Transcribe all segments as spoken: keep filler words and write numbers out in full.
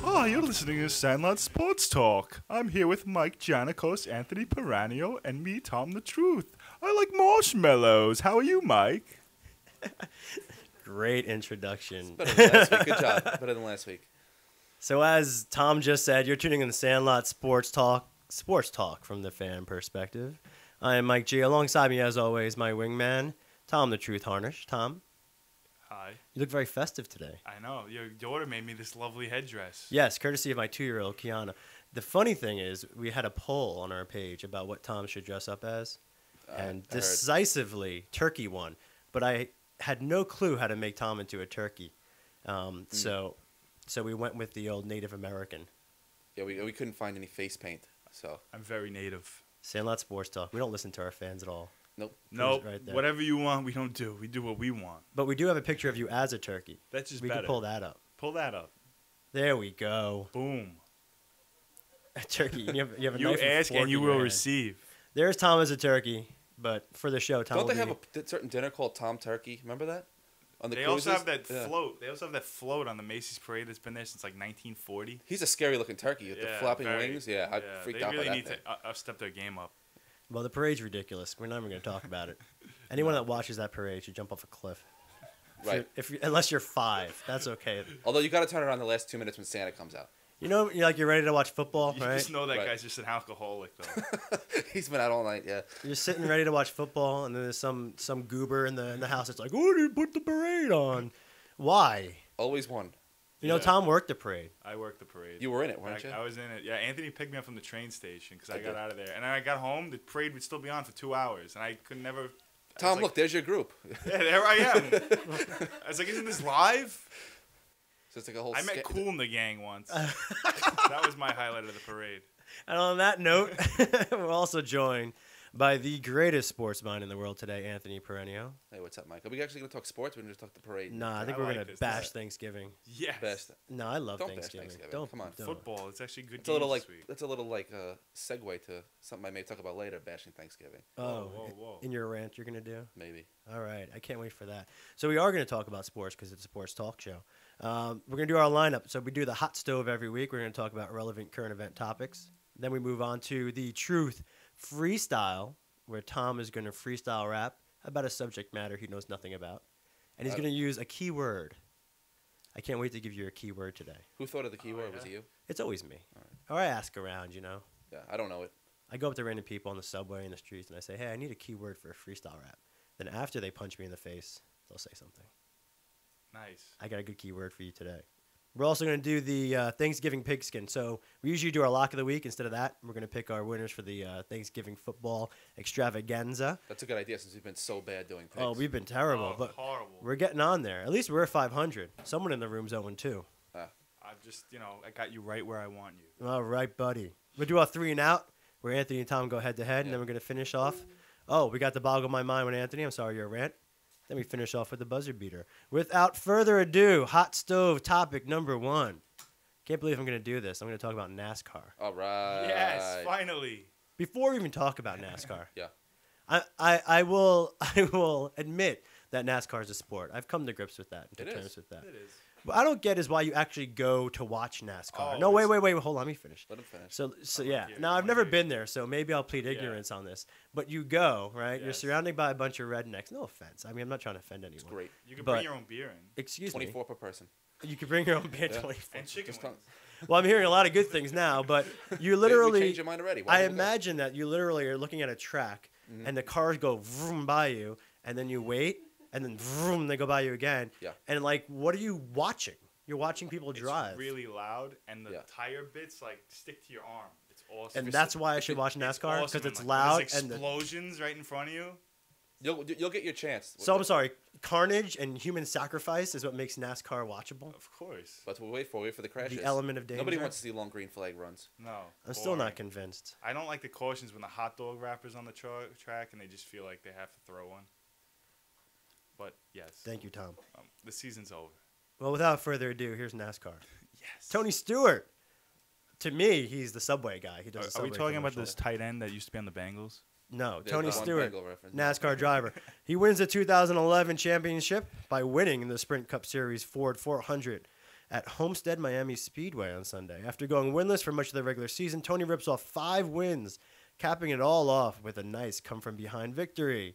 Hi, you're listening to Sandlot Sports Talk. I'm here with Mike Giannicos, Anthony Piranio, and me, Tom the Truth. I like marshmallows. How are you, Mike? Great introduction. It's better than last week. Good job. Better than last week. So as Tom just said, you're tuning in to Sandlot Sports Talk, sports talk from the fan perspective. I am Mike G. Alongside me, as always, my wingman, Tom the Truth Harnish. Tom? Hi. You look very festive today. I know. Your daughter made me this lovely headdress. Yes, courtesy of my two-year-old, Kiana. The funny thing is, we had a poll on our page about what Tom should dress up as, uh, and I decisively heard. Turkey won. But I had no clue how to make Tom into a turkey, um, mm. so so we went with the old Native American. Yeah, we we couldn't find any face paint, so I'm very native. Sandlot Sports Talk. We don't listen to our fans at all. Nope. Nope. Right there. Whatever you want, we don't do. We do what we want. But we do have a picture of you as a turkey. That's just we better. We can pull that up. Pull that up. There we go. Boom. A turkey. You have, you have a you knife ask and, and you will hand. Receive. There's Tom as a turkey, but for the show, Tom. Don't they have be... a certain dinner called Tom Turkey? Remember that? On the they cruises? also have that yeah. float. They also have that float on the Macy's Parade that's been there since like nineteen forty. He's a scary looking turkey with yeah, the flopping very, wings. Yeah, I yeah, freaked they out really by that. They really need thing. to uh, step their game up. Well, the parade's ridiculous. We're not even going to talk about it. Anyone no. that watches that parade should jump off a cliff. Right. If you're, if you're, unless you're five. That's okay. Although you got to turn it on the last two minutes when Santa comes out. You know, you're like you're ready to watch football, you right? You just know that right. guy's just an alcoholic, though. He's been out all night, yeah. You're sitting ready to watch football, and then there's some, some goober in the in the house that's like, oh, you put the parade on. Why? Always one. You know, yeah. Tom worked the parade. I worked the parade. You were in it, weren't I, you? I was in it. Yeah, Anthony picked me up from the train station because I, I got did. out of there. And then I got home. The parade would still be on for two hours. And I could never... Tom, look, like, there's your group. Yeah, there I am. I was like, isn't this live? So it's like a whole... I met Cool in the Gang once. That was my highlight of the parade. And on that note, we're also joined by the greatest sports mind in the world today, Anthony Piranio. Hey, what's up, Mike? Are we actually going to talk sports or are we going to talk the parade? No, nah, I think I we're like going to bash this. Thanksgiving. Yes. Bash th no, I love don't Thanksgiving. Bash Thanksgiving. Don't Come on. Don't. Football, it's actually good it's a little like week. That's a little like a segue to something I may talk about later, bashing Thanksgiving. Oh, whoa, whoa, whoa. In your rant you're going to do? Maybe. All right. I can't wait for that. So we are going to talk about sports because it's a sports talk show. Um, we're going to do our lineup. So we do the hot stove every week. We're going to talk about relevant current event topics. Then we move on to the truth freestyle, where Tom is going to freestyle rap about a subject matter he knows nothing about, and he's going to use a keyword. I can't wait to give you a keyword today. Who thought of the keyword? Oh, yeah. Was it you? It's always me. All right. Or I ask around, you know. Yeah, I don't know it. I go up to random people on the subway in the streets and I say, "Hey, I need a keyword for a freestyle rap." Then after they punch me in the face, they'll say something. Nice. I got a good keyword for you today. We're also going to do the uh, Thanksgiving pigskin. So we usually do our lock of the week. Instead of that, we're going to pick our winners for the uh, Thanksgiving football extravaganza. That's a good idea since we've been so bad doing pigs. Oh, we've been terrible. Oh, but horrible. We're getting on there. At least we're five hundred. Someone in the room's oh and two. Uh, I've just, you know, I got you right where I want you. All right, buddy. We'll do our three and out where Anthony and Tom go head-to-head, -head, yeah. and then we're going to finish off. Oh, we got the boggle my mind with Anthony. I'm sorry, your rant. Then we finish off with the buzzer beater. Without further ado, hot stove topic number one. Can't believe I'm going to do this. I'm going to talk about NASCAR. All right. Yes, finally. Before we even talk about NASCAR, yeah, I, I, I will I will admit that NASCAR is a sport. I've come to grips with that. And to terms with that. It is. What I don't get is why you actually go to watch NASCAR. Oh, no, wait, wait, wait. Hold on. Let me finish. Let him finish. So, so yeah. Now, I've never been there, so maybe I'll plead ignorance yeah. on this. But you go, right? Yes. You're surrounded by a bunch of rednecks. No offense. I mean, I'm not trying to offend anyone. It's great. You can bring your own beer in. Excuse twenty-four me. twenty-four per person. You can bring your own beer yeah. twenty-four. And chicken wings. Well, I'm hearing a lot of good things now, but you literally... You changed your mind already. Why I imagine that you literally are looking at a track, mm-hmm. and the cars go vroom by you, and then you wait... And then vroom, they go by you again. Yeah. And like, what are you watching? You're watching people drive. It's really loud, and the yeah. tire bits like stick to your arm. It's awesome. And that's why I should watch NASCAR because it's, awesome. it's loud like, and explosions right in front of you. You'll you'll get your chance. So I'm sorry, carnage and human sacrifice is what makes NASCAR watchable. Of course. That's what we wait for. Wait for the crashes. The element of danger. Nobody wants to see long green flag runs. No. I'm boring. Still not convinced. I don't like the cautions when the hot dog wrapper's on the tra track and they just feel like they have to throw one. But yes. Thank you, Tom. Um, the season's over. Well, without further ado, here's NASCAR. Yes. Tony Stewart. To me, he's the Subway guy. He does. Are, the subway are we talking about this tight end that used to be on the Bengals? No, There's Tony Stewart, NASCAR driver. He wins the two thousand eleven championship by winning the Sprint Cup Series Ford four hundred at Homestead Miami Speedway on Sunday. After going winless for much of the regular season, Tony rips off five wins, capping it all off with a nice come-from-behind victory.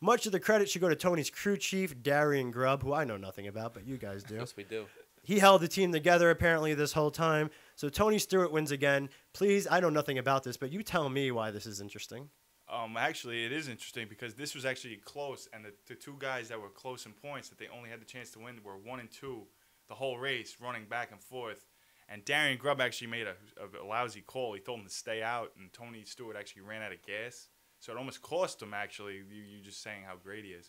Much of the credit should go to Tony's crew chief, Darian Grubb, who I know nothing about, but you guys do. Yes, we do. He held the team together, apparently, this whole time. So Tony Stewart wins again. Please, I know nothing about this, but you tell me why this is interesting. Um, actually, it is interesting because this was actually close, and the, the two guys that were close in points that they only had the chance to win were one and two the whole race, running back and forth. And Darian Grubb actually made a, a lousy call. He told him to stay out, and Tony Stewart actually ran out of gas. So it almost cost him, actually, you, you just saying how great he is.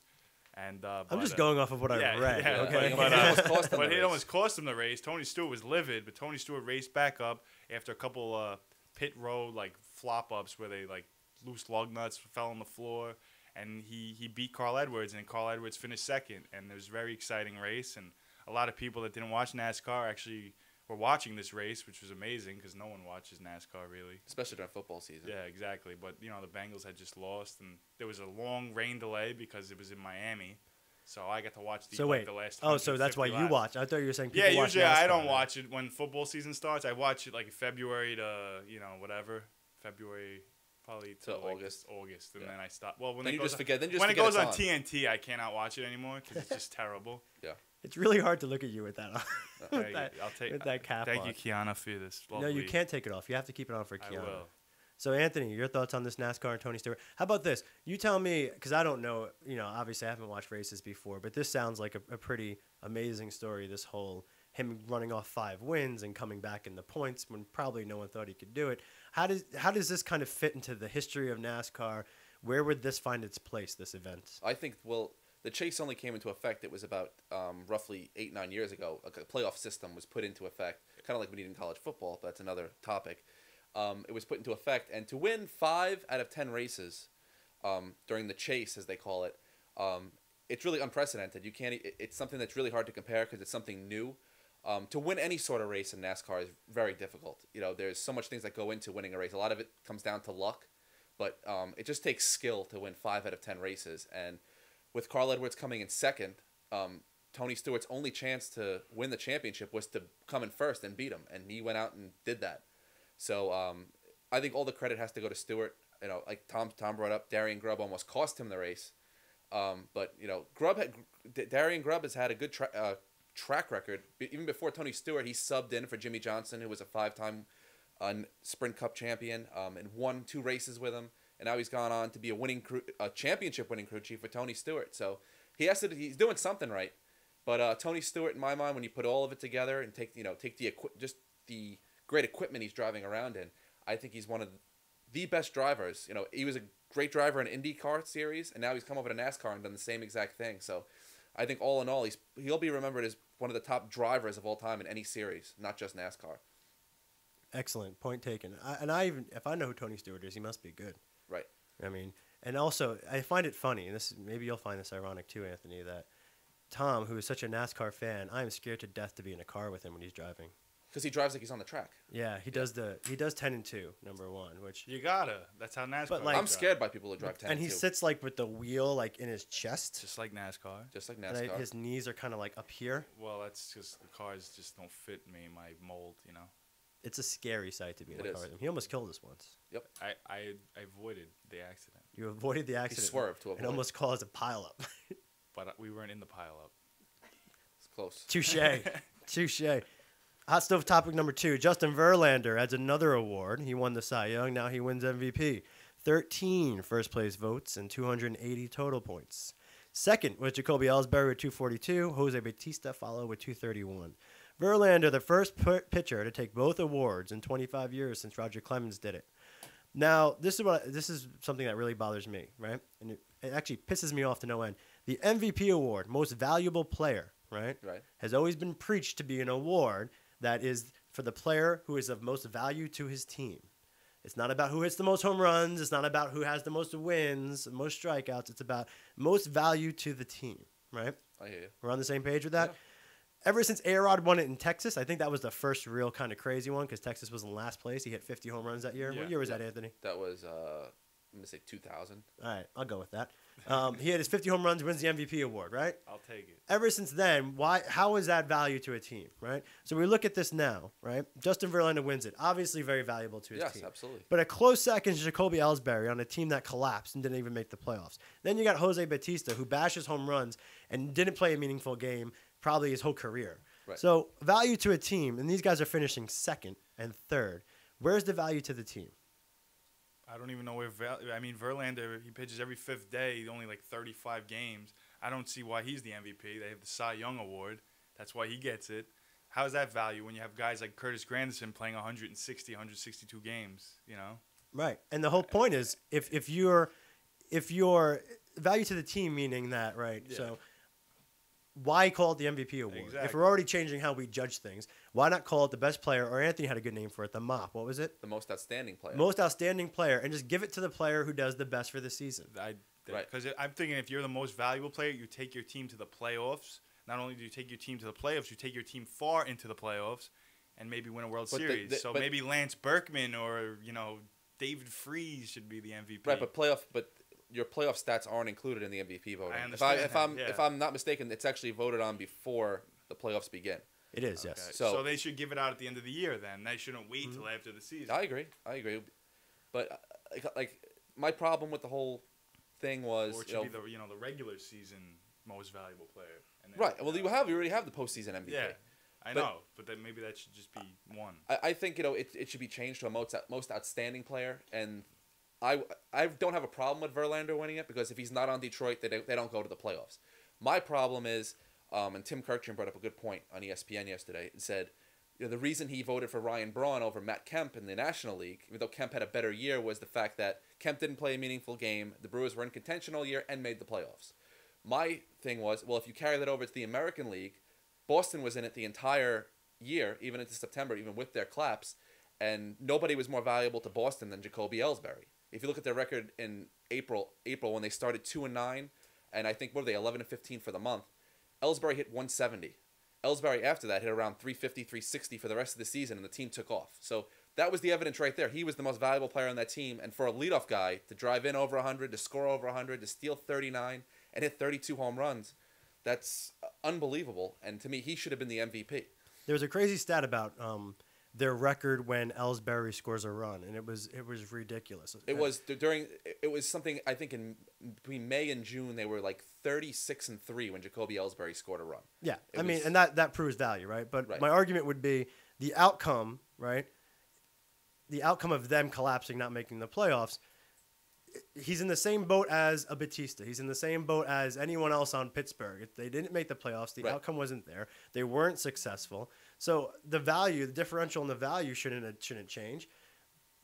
And uh, I'm but, just uh, going off of what yeah, I read. Yeah, okay. But, uh, but it almost cost him the race. Tony Stewart was livid, but Tony Stewart raced back up after a couple uh, pit road like flop-ups where they like loose lug nuts fell on the floor. And he, he beat Carl Edwards, and Carl Edwards finished second. And it was a very exciting race. And a lot of people that didn't watch NASCAR actually were watching this race, which was amazing because no one watches NASCAR really. Especially during football season. Yeah, exactly. But, you know, the Bengals had just lost, and there was a long rain delay because it was in Miami. So I got to watch the, so wait. Like, the last Oh, so that's why laps. You watch. I thought you were saying people yeah, watch usually NASCAR. I don't watch it when football season starts. I watch it, like, February to, you know, whatever. February... Probably till like August. August, and yeah. then I stop. Well, when then it you goes just forget. On, then you just when forget it goes on T N T, I cannot watch it anymore because it's just terrible. Yeah, it's really hard to look at you with that on. with you, that, I'll take, with that cap Thank on. you, Kiana, for this. Lovely. No, you can't take it off. You have to keep it on for Kiana. I will. So, Anthony, your thoughts on this NASCAR and Tony Stewart? How about this? You tell me, because I don't know. You know, obviously, I haven't watched races before, but this sounds like a, a pretty amazing story. This whole him running off five wins and coming back in the points when probably no one thought he could do it. How does how does this kind of fit into the history of NASCAR? Where would this find its place, this event? I think, well, the chase only came into effect. It was about um, roughly eight, nine years ago. A playoff system was put into effect, kind of like we need in college football, but that's another topic. Um, it was put into effect. And to win five out of ten races um, during the chase, as they call it, um, it's really unprecedented. You can't. It's something that's really hard to compare because it's something new. Um, to win any sort of race in NASCAR is very difficult. You know, there's so much things that go into winning a race. A lot of it comes down to luck, but um, it just takes skill to win five out of ten races. And with Carl Edwards coming in second, um, Tony Stewart's only chance to win the championship was to come in first and beat him, and he went out and did that. So um, I think all the credit has to go to Stewart. You know, like Tom Tom brought up, Darian Grubb almost cost him the race, um, but you know, Grubb had, Darian Grubb has had a good track. Uh, track record. Even before Tony Stewart, he subbed in for Jimmy Johnson, who was a five-time uh, Sprint Cup champion, um, and won two races with him, and now he's gone on to be a winning crew, a championship winning crew chief for Tony Stewart. So he has to, he's doing something right. But uh, Tony Stewart, in my mind, when you put all of it together and take, you know, take the just the great equipment he's driving around in, I think he's one of the best drivers. You know, he was a great driver in IndyCar series, and now he's come over to NASCAR and done the same exact thing. So I think all in all, he's he'll be remembered as one of the top drivers of all time in any series, not just NASCAR. Excellent. Point taken. I, and I even, if I know who Tony Stewart is, he must be good. Right. I mean, and also, I find it funny, and this is, maybe you'll find this ironic too, Anthony, that Tom, who is such a NASCAR fan, I am scared to death to be in a car with him when he's driving. Because he drives like he's on the track. Yeah, he yeah. does the he does ten and two, number one, which you gotta. That's how NASCAR. But like, I'm scared by people who drive ten. And, and he two. sits like with the wheel like in his chest, just like NASCAR. Just like NASCAR. And I, his knees are kind of like up here. Well, that's just the cars just don't fit me, my mold, you know. It's a scary sight to be in it a car with him. He almost killed us once. Yep. I, I I avoided the accident. You avoided the accident. He swerved to avoid. And almost caused a pileup. But we weren't in the pileup. It's close. Touche. Touche. Hot stove topic number two. Justin Verlander adds another award. He won the Cy Young. Now he wins M V P. thirteen first place votes and two hundred eighty total points. Second was Jacoby Ellsbury with two forty-two. Jose Bautista followed with two thirty-one. Verlander, the first pitcher to take both awards in twenty-five years since Roger Clemens did it. Now, this is what I, this is something that really bothers me, right? And it, it actually pisses me off to no end. The M V P award, most valuable player, right? Right. Has always been preached to be an award that is for the player who is of most value to his team. It's not about who hits the most home runs. It's not about who has the most wins, most strikeouts. It's about most value to the team, right? I hear you. We're on the same page with that? Yeah. Ever since A-Rod won it in Texas, I think that was the first real kind of crazy one because Texas was in last place. He hit fifty home runs that year. Yeah. What year was yeah. that, Anthony? That was uh, I'm going to say two thousand. All right, I'll go with that. Um, he had his fifty home runs, wins the M V P award, right? I'll take it. Ever since then, why? How is that value to a team, right? So we look at this now, right? Justin Verlander wins it. Obviously very valuable to his yes, team. Yes, absolutely. But a close second is Jacoby Ellsbury on a team that collapsed and didn't even make the playoffs. Then you got Jose Bautista, who bashes home runs and didn't play a meaningful game probably his whole career. Right. So value to a team, and these guys are finishing second and third. Where's the value to the team? I don't even know where – I mean, Verlander, he pitches every fifth day, only like thirty-five games. I don't see why he's the M V P. They have the Cy Young Award. That's why he gets it. How is that value when you have guys like Curtis Granderson playing one hundred sixty, one hundred sixty-two games, you know? Right. And the whole point is if, if you're if you're value to the team, meaning that, right? Yeah. So why call it the M V P award? Exactly. If we're already changing how we judge things, why not call it the best player? Or Anthony had a good name for it, the M O P. What was it? The most outstanding player. Most outstanding player. And just give it to the player who does the best for the season. I, right. Because I'm thinking if you're the most valuable player, you take your team to the playoffs. Not only do you take your team to the playoffs, you take your team far into the playoffs and maybe win a World but Series. The, the, so maybe Lance Berkman or, you know, David Freese should be the M V P. Right, but playoff but your playoff stats aren't included in the M V P voting. I if, I, if I'm yeah. if I'm not mistaken, it's actually voted on before the playoffs begin. It is, okay. yes. So, so they should give it out at the end of the year. Then they shouldn't wait mm-hmm. till after the season. I agree. I agree. But like my problem with the whole thing was, or it should you know, be the you know the regular season most valuable player. And then, right. Well, you have you already have the postseason M V P. Yeah, I but, know. But then maybe that should just be one. I, I think you know it it should be changed to a most most outstanding player and. I, I don't have a problem with Verlander winning it because if he's not on Detroit, they don't, they don't go to the playoffs. My problem is, um, and Tim Kirkjian brought up a good point on E S P N yesterday and said, you know, the reason he voted for Ryan Braun over Matt Kemp in the National League, even though Kemp had a better year, was the fact that Kemp didn't play a meaningful game, the Brewers were in contention all year, and made the playoffs. My thing was, well, if you carry that over to the American League, Boston was in it the entire year, even into September, even with their collapse, and nobody was more valuable to Boston than Jacoby Ellsbury. If you look at their record in April, April when they started two and nine, and I think what were they eleven and fifteen for the month, Ellsbury hit one seventy. Ellsbury after that hit around three fifty, three sixty for the rest of the season, and the team took off. So that was the evidence right there. He was the most valuable player on that team, and for a leadoff guy to drive in over a hundred, to score over a hundred, to steal thirty nine, and hit thirty two home runs, that's unbelievable. And to me, he should have been the M V P. There's a crazy stat about. Um... Their record when Ellsbury scores a run, and it was it was ridiculous. It was during it was something I think in between May and June they were like thirty six and three when Jacoby Ellsbury scored a run. Yeah, it I was, mean, and that that proves value, right? But right. my argument would be the outcome, right? The outcome of them collapsing, not making the playoffs. He's in the same boat as a Bautista. He's in the same boat as anyone else on Pittsburgh. If they didn't make the playoffs, the right. outcome wasn't there. They weren't successful. So the value, the differential in the value shouldn't shouldn't change.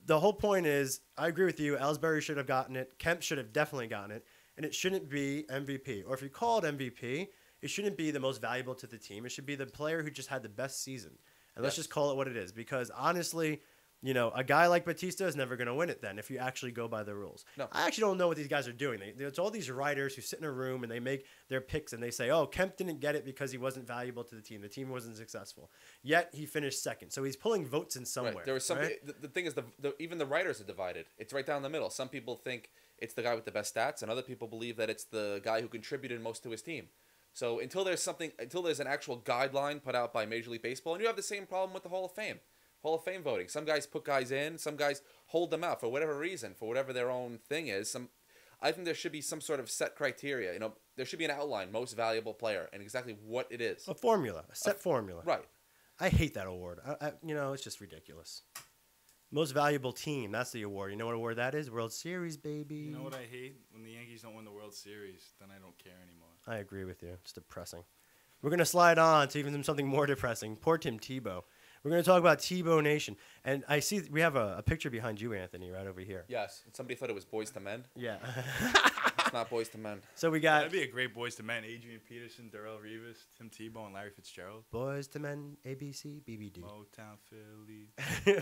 The whole point is, I agree with you, Ellsbury should have gotten it. Kemp should have definitely gotten it. And it shouldn't be M V P. Or if you call it M V P, it shouldn't be the most valuable to the team. It should be the player who just had the best season. And yes. let's just call it what it is. Because honestly... You know, a guy like Bautista is never going to win it then if you actually go by the rules. No. I actually don't know what these guys are doing. They, it's all these writers who sit in a room and they make their picks and they say, oh, Kemp didn't get it because he wasn't valuable to the team. The team wasn't successful. Yet he finished second. So he's pulling votes in somewhere. Right. There was some, right? the, the thing is, the, the, even the writers are divided. It's right down the middle. Some people think it's the guy with the best stats and other people believe that it's the guy who contributed most to his team. So until there's something, until there's an actual guideline put out by Major League Baseball, and you have the same problem with the Hall of Fame. Hall of Fame voting. Some guys put guys in, some guys hold them out for whatever reason, for whatever their own thing is. Some, I think there should be some sort of set criteria. You know, there should be an outline, most valuable player, and exactly what it is. A formula, a set a, formula. Right. I hate that award. I, I, you know, it's just ridiculous. Most valuable team. That's the award. You know what award that is? World Series, baby. You know what I hate? When the Yankees don't win the World Series, then I don't care anymore. I agree with you. It's depressing. We're gonna slide on to even something more depressing. Poor Tim Tebow. We're going to talk about Tebow Nation. And I see we have a, a picture behind you, Anthony, right over here. Yes. And somebody thought it was Boys to Men. Yeah. It's not Boys to Men. So we got... That'd be a great Boys to Men. Adrian Peterson, Darrelle Revis, Tim Tebow, and Larry Fitzgerald. Boys to Men, A B C, B B D. Motown, Philly.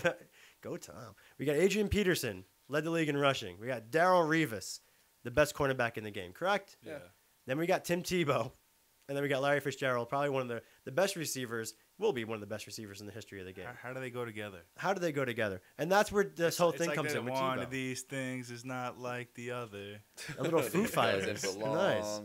Go, Tom. We got Adrian Peterson, led the league in rushing. We got Darrelle Revis, the best cornerback in the game, correct? Yeah. Then we got Tim Tebow. And then we got Larry Fitzgerald, probably one of the, the best receivers will be one of the best receivers in the history of the game. How, how do they go together? How do they go together? And that's where this whole it's thing like comes in. It's one of these things is not like the other. A little Foo Fighters. Nice.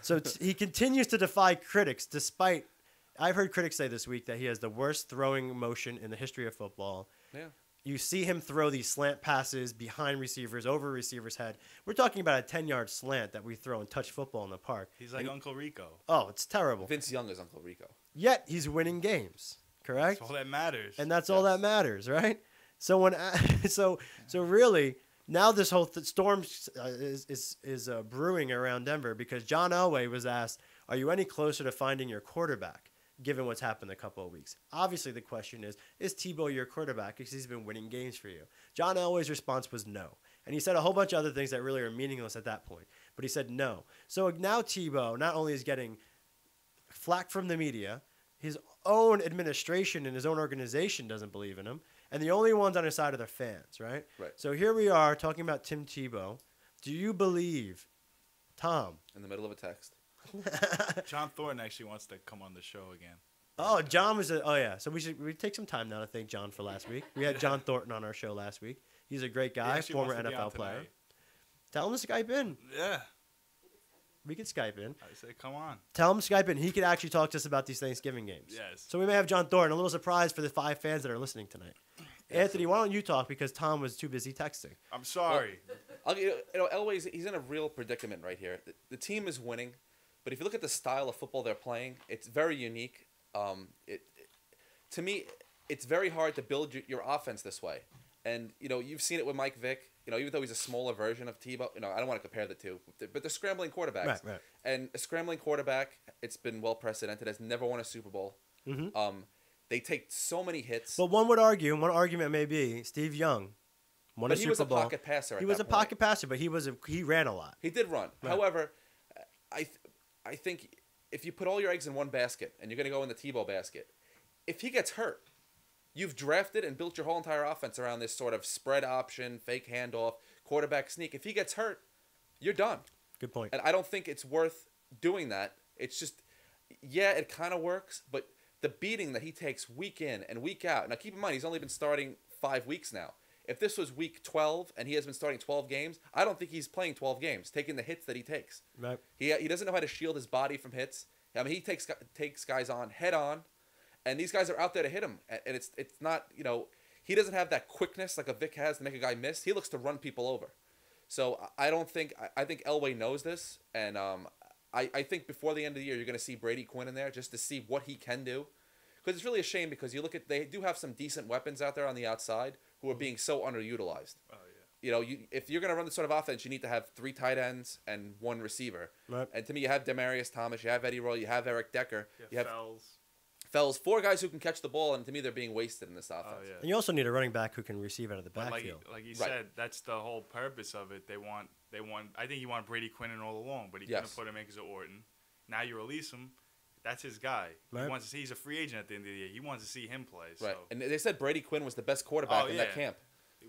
So t- he continues to defy critics despite – I've heard critics say this week that he has the worst throwing motion in the history of football. Yeah. You see him throw these slant passes behind receivers, over receivers' head. We're talking about a ten-yard slant that we throw and touch football in the park. He's like and, Uncle Rico. Oh, it's terrible. Vince Young is Uncle Rico. Yet he's winning games, correct? That's all that matters. And that's yes. all that matters, right? So when so so really now this whole th- storm uh, is is is uh, brewing around Denver because John Elway was asked, "Are you any closer to finding your quarterback?" Given what's happened a couple of weeks. Obviously, the question is, is Tebow your quarterback? Because he's been winning games for you. John Elway's response was no. And he said a whole bunch of other things that really are meaningless at that point. But he said no. So now Tebow not only is getting flack from the media, his own administration and his own organization doesn't believe in him. And the only ones on his side are the fans, right? Right. So here we are talking about Tim Tebow. Do you believe Tom? In the middle of a text. John Thornton actually wants to come on the show again. Oh, John was a, oh yeah. So we should we take some time now to thank John for last week. We had John Thornton on our show last week. He's a great guy, former N F L player. Tonight. Tell him to Skype in. Yeah, we could Skype in. I say, come on. Tell him to Skype in. He could actually talk to us about these Thanksgiving games. Yes. So we may have John Thornton. A little surprise for the five fans that are listening tonight. Yes. Anthony, why don't you talk because Tom was too busy texting. I'm sorry. Well, I'll, you know, Elway's he's in a real predicament right here. The, the team is winning. But if you look at the style of football they're playing, it's very unique. Um, it, it, to me, it's very hard to build your, your offense this way. And, you know, you've seen it with Mike Vick. You know, even though he's a smaller version of Tebow, you know, I don't want to compare the two, but they're scrambling quarterbacks. Right, right. And a scrambling quarterback, it's been well precedented, has never won a Super Bowl. Mm-hmm. Um, they take so many hits. But one would argue, one argument may be Steve Young. Won a Super Bowl. He was a pocket passer at that point. He was a pocket passer, but he was a, he ran a lot. He did run. Right. However, I... Th- I think if you put all your eggs in one basket and you're going to go in the Tebow basket, if he gets hurt, you've drafted and built your whole entire offense around this sort of spread option, fake handoff, quarterback sneak. If he gets hurt, you're done. Good point. And I don't think it's worth doing that. It's just, yeah, it kind of works, but the beating that he takes week in and week out. Now, keep in mind, he's only been starting five weeks now. If this was week twelve and he has been starting twelve games, I don't think he's playing twelve games, taking the hits that he takes. Right. He he doesn't know how to shield his body from hits. I mean, he takes takes guys on head on, and these guys are out there to hit him. And it's it's not, you know, he doesn't have that quickness like a Vic has to make a guy miss. He looks to run people over. So I don't think I think Elway knows this, and um I, I think before the end of the year you're going to see Brady Quinn in there just to see what he can do, because it's really a shame because you look at they do have some decent weapons out there on the outside. Who are being so underutilized? Oh yeah. You know, you if you're gonna run this sort of offense, you need to have three tight ends and one receiver. Right. And to me, you have Demaryius Thomas, you have Eddie Royal, you have Eric Decker, yeah, you have Fells, Fells, four guys who can catch the ball, and to me, they're being wasted in this offense. Oh, yeah. And you also need a running back who can receive out of the backfield. Like, like you right. said, that's the whole purpose of it. They want, they want. I think you want Brady Quinn in all along, but he yes. couldn't put him in because of Orton. Now you release him. That's his guy. Right. He wants to see. He's a free agent at the end of the year. He wants to see him play. So. Right. And they said Brady Quinn was the best quarterback oh, in yeah. that camp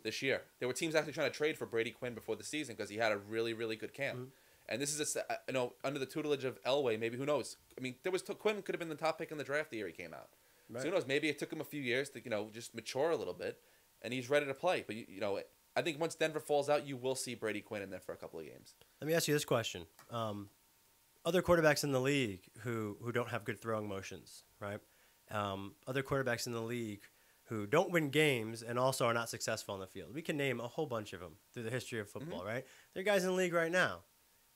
this year. There were teams actually trying to trade for Brady Quinn before the season because he had a really, really good camp. Mm-hmm. And this is, a, you know, under the tutelage of Elway, maybe, who knows? I mean, there was Quinn could have been the top pick in the draft the year he came out. Right. So who knows? Maybe it took him a few years to, you know, just mature a little bit, and he's ready to play. But, you, you know, I think once Denver falls out, you will see Brady Quinn in there for a couple of games. Let me ask you this question. Um, Other quarterbacks in the league who, who don't have good throwing motions, right? Um, other quarterbacks in the league who don't win games and also are not successful on the field. We can name a whole bunch of them through the history of football, mm-hmm. right? There are guys in the league right now,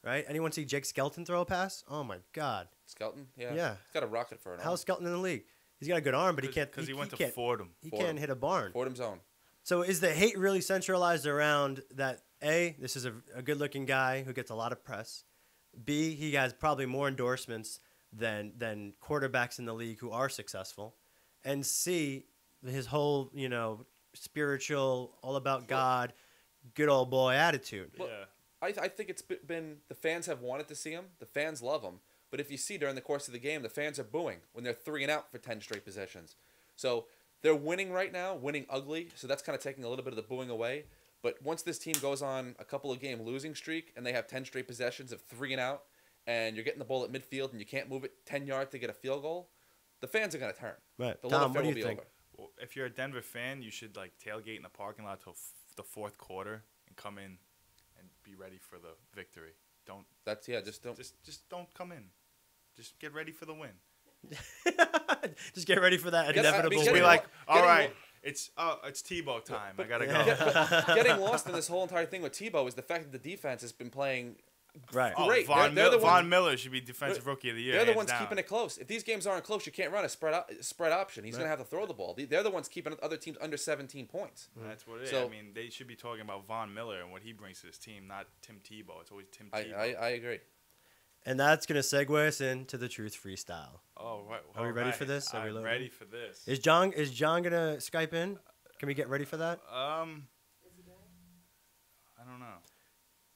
right? Anyone see Jake Skelton throw a pass? Oh, my God. Skelton? Yeah. Yeah. He's got a rocket for an arm. How's Skelton in the league? He's got a good arm, but he can't. Because he, he went he to Fordham. He Fordham. Can't hit a barn. Fordham's own. So is the hate really centralized around that, A, this is a, a good-looking guy who gets a lot of press, B, he has probably more endorsements than than quarterbacks in the league who are successful, and C, his whole, you know, spiritual, all about God, good old boy attitude. Well, yeah, I th- I think it's been the fans have wanted to see him. The fans love him, but if you see during the course of the game, the fans are booing when they're three and out for ten straight possessions. So they're winning right now, winning ugly. So that's kind of taking a little bit of the booing away. But once this team goes on a couple of game losing streak and they have ten straight possessions of three and out and you're getting the ball at midfield and you can't move it ten yards to get a field goal, the fans are going to turn. Right. The Tom, what do you think? Well, if you're a Denver fan, you should like tailgate in the parking lot till f the fourth quarter and come in and be ready for the victory. Don't. That's yeah. Just don't. Just just don't come in. Just get ready for the win. Just get ready for that get, inevitable. I mean, be like, all right, it's uh, it's Tebow time. I gotta yeah. go. Getting lost in this whole entire thing with Tebow is the fact that the defense has been playing. Right. Oh, great. Von, they're, they're Mil the Von Miller should be defensive rookie of the year. They're the ones down. keeping it close. If these games aren't close, you can't run a spread op spread option. He's right. gonna have to throw the ball. They're the ones keeping other teams under seventeen points. Mm-hmm. That's what it so, is. I mean, they should be talking about Von Miller and what he brings to his team, not Tim Tebow. It's always Tim Tebow. I, I, I agree. And that's gonna segue us into the truth freestyle. Oh right. Well, Are we ready right. for this? Are I'm we loaded? ready for this. Is John is John gonna Skype in? Can we get ready for that? Um. I don't know.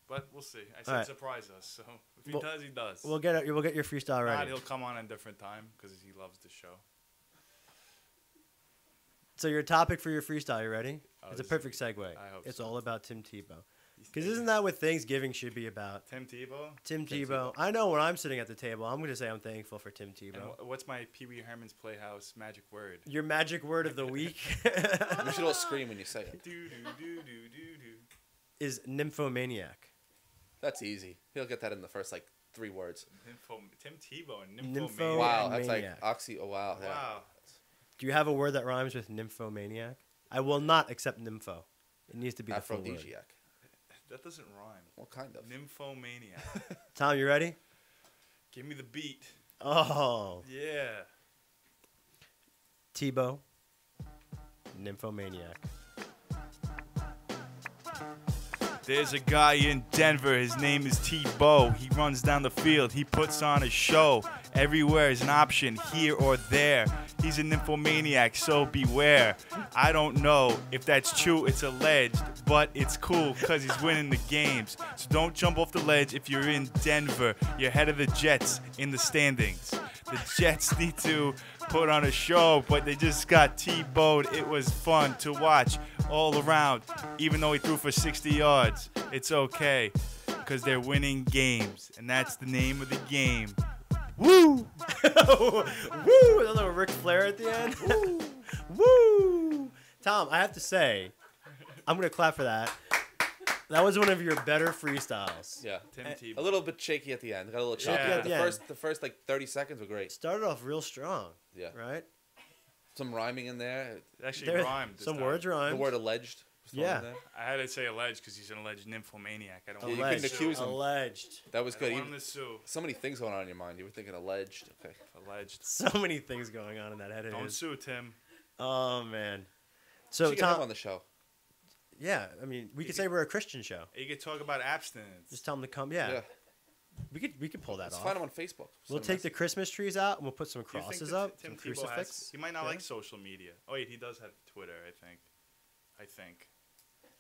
But we'll see. I said right. surprise us. So if he well, does, he does. We'll get it. We'll get your freestyle right. God, he'll come on at a different time because he loves the show. So your topic for your freestyle, you ready? Oh, it's a perfect segue. I hope it's so. all about Tim Tebow. Because isn't that what Thanksgiving should be about? Tim Tebow? Tim, Tim Tebow. Tebow. I know when I'm sitting at the table, I'm going to say I'm thankful for Tim Tebow. And what's my Pee Wee Herman's Playhouse magic word? Your magic word of the week? We should all scream when you say it. Do, do, do, do, do, do. Is nymphomaniac. That's easy. He'll get that in the first, like, three words. Nympho Tim Tebow and nymphomaniac. Nympho wow, that's maniac. like oxy. Oh, wow. Yeah. Wow. Do you have a word that rhymes with nymphomaniac? I will not accept nympho. It needs to be the full word. That doesn't rhyme. What kind of? Nymphomaniac. Tom, you ready? Give me the beat. Oh. Yeah. Tebow. Nymphomaniac. There's a guy in Denver, his name is Tebow. He runs down the field, he puts on a show. Everywhere is an option, here or there. He's a nymphomaniac, so beware. I don't know if that's true, it's alleged, but it's cool because he's winning the games. So don't jump off the ledge if you're in Denver. You're ahead of the Jets in the standings. The Jets need to put on a show, but they just got T-bowed. It was fun to watch all around, even though he threw for sixty yards. It's okay, because they're winning games, and that's the name of the game. Woo! Woo! A little Ric Flair at the end. Woo! Woo! Tom, I have to say, I'm going to clap for that. That was one of your better freestyles. Yeah, Tim Tebow. A little bit shaky at the end. Got a little choppy yeah. at the, the first. End. The first like thirty seconds were great. Started off real strong. Yeah. Right. Some rhyming in there. It actually there, rhymed. Some time. words rhymed. The word alleged. Yeah. I had to say alleged because he's an alleged nymphomaniac. I don't. Yeah, want you couldn't accuse him. Alleged. That was I good. Don't want him to sue. So many things going on in your mind. You were thinking alleged. Okay. Alleged. So many things going on in that head. Don't is. sue Tim. Oh man. So Tom him on the show. Yeah, I mean, we could, could say we're a Christian show. You could talk about abstinence. Just tell them to come. Yeah, yeah. we could we could pull that Let's off. Find them on Facebook. We'll take message. the Christmas trees out and we'll put some crosses up. Tim some crucifix. Has, he might not yeah. like social media. Oh wait, he does have Twitter, I think. I think.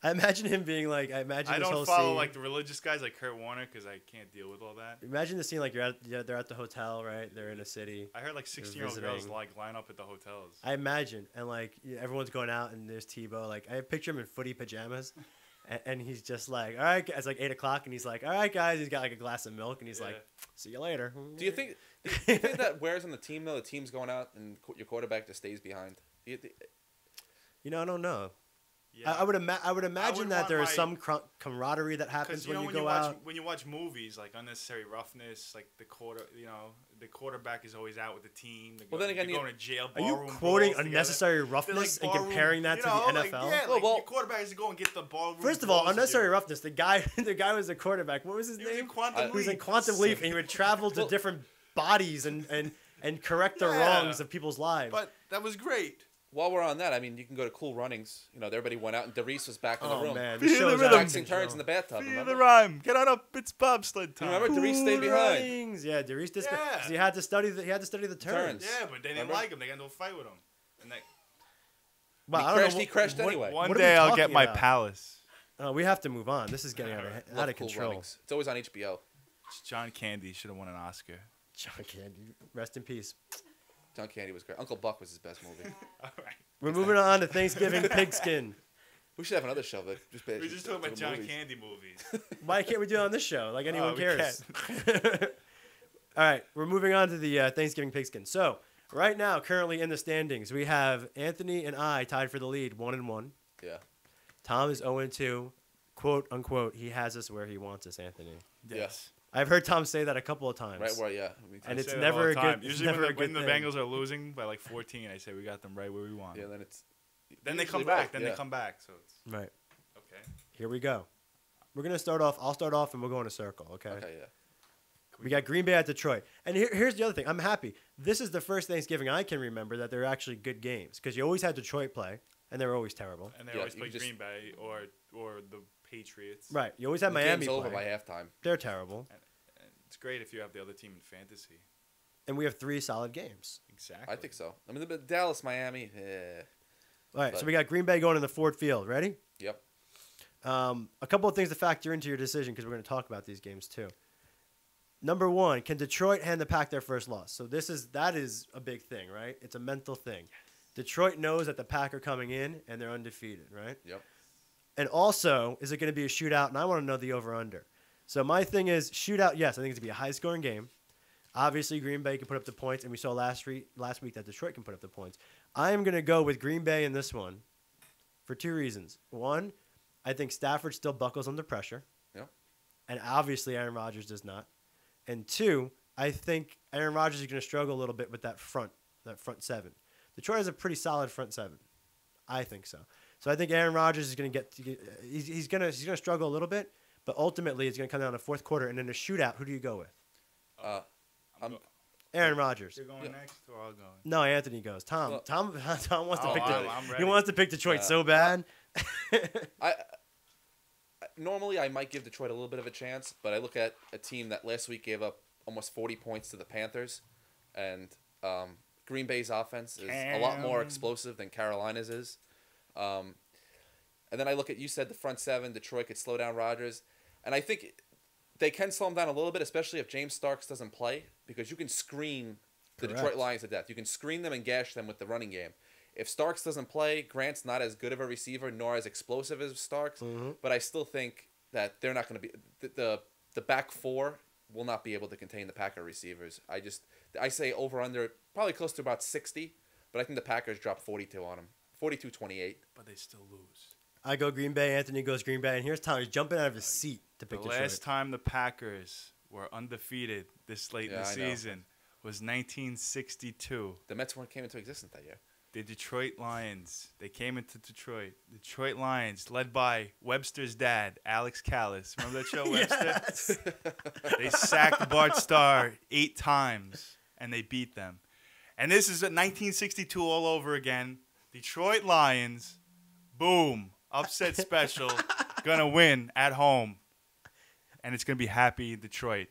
I imagine him being like. I imagine. I this don't whole follow scene. like the religious guys like Kurt Warner because I can't deal with all that. Imagine the scene like you're at yeah, they're at the hotel, right? They're in a city. I heard like sixteen year old girls like line up at the hotels. I imagine, and like everyone's going out, and there's Tebow. Like I picture him in footy pajamas, and, and he's just like, all right, it's like eight o'clock, and he's like, all right, guys, he's got like a glass of milk, and he's yeah. like, see you later. Do you think, do you think that wears on the team though? The team's going out, and your quarterback just stays behind. You, you know, I don't know. Yeah. I would ima I would imagine I would that there is some camaraderie that happens you know, when you when go you watch, out. When you watch movies like Unnecessary Roughness, like the quarter, you know, the quarterback is always out with the team. They're well, going, then again, they're going to jail. Are you quoting Unnecessary together. Roughness like and comparing that you know, to the like, N F L? Yeah, like well, well, your quarterback is going to get the ballroom. First of all, Unnecessary Roughness. The guy, the guy was the quarterback. What was his he name? Was in Quantum Leap. He was in Quantum Leap, and he would travel to different bodies and and and correct the yeah, wrongs of people's lives. But that was great. While we're on that, I mean, you can go to Cool Runnings. You know, everybody went out, and Darius was back in the oh, room. Man. Feel the rhythm. Waxing turns in the bathtub. Feel remember? the rhyme. Get on up. It's bobsled time. You remember, cool Darius stayed behind. Runnings. Yeah, Darius stayed yeah. behind. He had to study the, he had to study the turns. turns. Yeah, but they didn't remember? like him. They got into a fight with him. And they, well, and he, I crashed, know, he crashed one, anyway. One day I'll get my about? palace. Uh, we have to move on. This is getting out of, out of cool control. Runnings. It's always on H B O. It's John Candy should have won an Oscar. John Candy. Rest in peace. John Candy was great. Uncle Buck was his best movie. All right. We're moving on to Thanksgiving Pigskin. We should have another show. Like, just We're just talking about John movies. Candy movies. Why can't we do it on this show? Like anyone oh, cares. All right. We're moving on to the uh, Thanksgiving Pigskin. So Right now, currently in the standings, we have Anthony and I tied for the lead, one and one. Yeah. Tom is zero and two. Quote unquote, he has us where he wants us, Anthony. Yes. yes. I've heard Tom say that a couple of times. Right, well, yeah. I mean, and it's never a good Usually never when, the, when the Bengals are losing by like fourteen, I say we got them right where we want. Yeah, then it's Then they come back. back. Then yeah. they come back. So it's Right. Okay. Here we go. We're going to start off. I'll start off and we'll go in a circle, okay? Okay, yeah. We got Green Bay at Detroit. And here, here's the other thing. I'm happy. This is the first Thanksgiving I can remember that they're actually good games, because you always had Detroit play, and they were always terrible. And they yeah, always played Green just... Bay or or the Patriots. Right. You always had the Miami game's over play. By halftime. They're terrible. And, and it's great if you have the other team in fantasy. And we have three solid games. Exactly. I think so. I mean, the Dallas, Miami. Eh. All right, but. So we got Green Bay going in the Ford Field. Ready? Yep. Um, a couple of things to factor into your decision, because we're going to talk about these games too. Number one, can Detroit hand the Pack their first loss? So this is that is a big thing, right? It's a mental thing. Yes. Detroit knows that the Pack are coming in and they're undefeated, right? Yep. And also, is it going to be a shootout? And I want to know the over-under. So my thing is shootout, yes. I think it's going to be a high-scoring game. Obviously, Green Bay can put up the points, and we saw last, re- last week that Detroit can put up the points. I am going to go with Green Bay in this one for two reasons. One, I think Stafford still buckles under pressure. Yep. And obviously, Aaron Rodgers does not. And two, I think Aaron Rodgers is going to struggle a little bit with that front, that front seven. Detroit has a pretty solid front seven, I think so. So I think Aaron Rodgers is going to get, he's, he's going to he's going to struggle a little bit, but ultimately it's going to come down to fourth quarter, and in a shootout, who do you go with? Uh, I'm Aaron Rodgers. You're going yeah. next, or I'll go? No, Anthony goes. Tom, well, Tom, Tom wants oh, to pick. I'm, the, I'm ready. He wants to pick Detroit uh, so bad. I. Normally, I might give Detroit a little bit of a chance, but I look at a team that last week gave up almost forty points to the Panthers, and um, Green Bay's offense is Damn. a lot more explosive than Carolina's is. Um, and then I look at, you said the front seven, Detroit could slow down Rodgers, and I think they can slow him down a little bit, especially if James Starks doesn't play, because you can screen the Correct. Detroit Lions to death. You can screen them and gash them with the running game. If Starks doesn't play, Grant's not as good of a receiver nor as explosive as Starks. Mm-hmm. But I still think that they're not going to be the, the the back four will not be able to contain the Packer receivers. I just I say over under probably close to about sixty, but I think the Packers drop forty-two on them, forty-two twenty-eight. But they still lose. I go Green Bay. Anthony goes Green Bay, and here's Tom. He's jumping out of his seat to pick Detroit. The last time the Packers were undefeated this late yeah, in the I season know. was nineteen sixty-two. The Mets weren't came into existence that year. The Detroit Lions, they came into Detroit. Detroit Lions, led by Webster's dad, Alex Callis. Remember that show, Webster? They sacked Bart Starr eight times, and they beat them. And this is nineteen sixty-two all over again. Detroit Lions, boom, upset special, going to win at home. And it's going to be happy Detroit.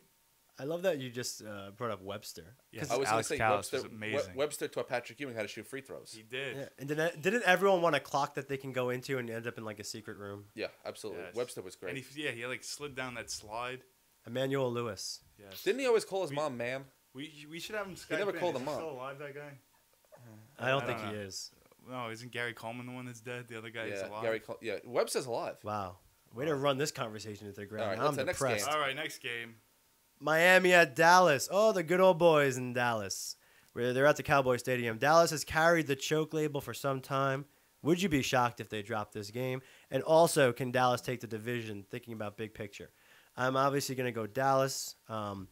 I love that you just uh, brought up Webster. Yes, I was going to say Callis Webster. Was amazing. We- Webster taught Patrick Ewing how to shoot free throws. He did. Yeah. And didn't, didn't everyone want a clock that they can go into and end up in like a secret room? Yeah, absolutely. Yes. Webster was great. And he, yeah, he like slid down that slide. Emmanuel Lewis. Yes. Didn't he always call his we, mom, ma'am? We we should have him. Skype he never in. called is him mom. Still alive, that guy? I don't, I don't think know. he is. No, isn't Gary Coleman the one that's dead? The other guy yeah, is alive. Gary Col- yeah, Webster's alive. Wow, way wow. to run this conversation at the ground. Right, I'm depressed. All right, next game. Miami at Dallas. Oh, the good old boys in Dallas. Where they're at the Cowboy Stadium. Dallas has carried the choke label for some time. Would you be shocked if they dropped this game? And also, can Dallas take the division, thinking about big picture? I'm obviously going to go Dallas. Um,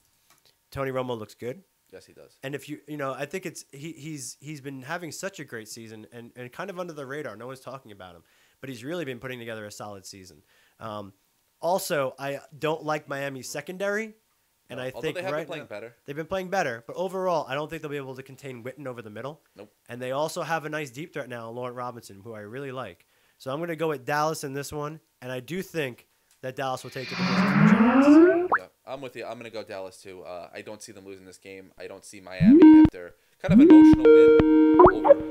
Tony Romo looks good. Yes, he does. And if you, you know, I think it's, he, he's, he's been having such a great season and, and kind of under the radar. No one's talking about him, but he's really been putting together a solid season. Um, also, I don't like Miami's secondary. And no, I think they have right been playing now, better. They've been playing better, but overall, I don't think they'll be able to contain Witten over the middle. Nope. And they also have a nice deep threat now, Laurent Robinson, who I really like. So I'm going to go with Dallas in this one, and I do think that Dallas will take the division. Yeah, I'm with you. I'm going to go Dallas too. Uh, I don't see them losing this game. I don't see Miami after kind of emotional win. Over.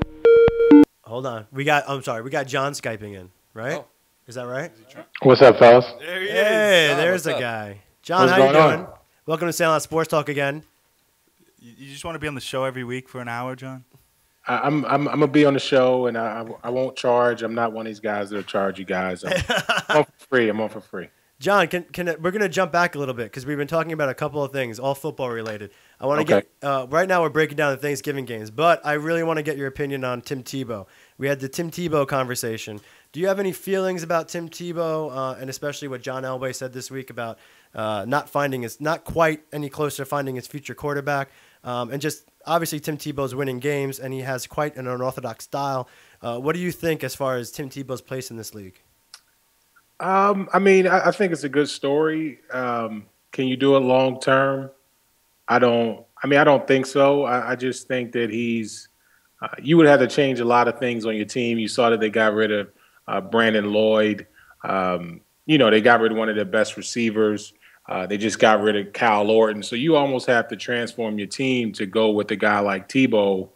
Hold on, we got. I'm sorry, we got John Skyping in, right? Oh. Is that right? Is what's up, fellas? There he is. Hey, John, there's a guy. John, what's how you doing? On? Welcome to Sandlot Sports Talk again. You just want to be on the show every week for an hour, John? I, I'm I'm I'm gonna be on the show, and I I won't charge. I'm not one of these guys that'll charge you guys. I'm on for free. I'm on for free. John, can can we're going to jump back a little bit because we've been talking about a couple of things, all football related. I want to okay. get uh, right now we're breaking down the Thanksgiving games, but I really want to get your opinion on Tim Tebow. We had the Tim Tebow conversation. Do you have any feelings about Tim Tebow, uh, and especially what John Elway said this week about uh, not finding his, not quite any closer to finding his future quarterback, um, and just obviously Tim Tebow's winning games and he has quite an unorthodox style. Uh, what do you think as far as Tim Tebow's place in this league? Um, I mean, I, I think it's a good story. Um, can you do it long term? I don't. I mean, I don't think so. I, I just think that he's. Uh, you would have to change a lot of things on your team. You saw that they got rid of uh, Brandon Lloyd. Um, you know, they got rid of one of their best receivers. Uh, they just got rid of Kyle Orton. So you almost have to transform your team to go with a guy like Tebow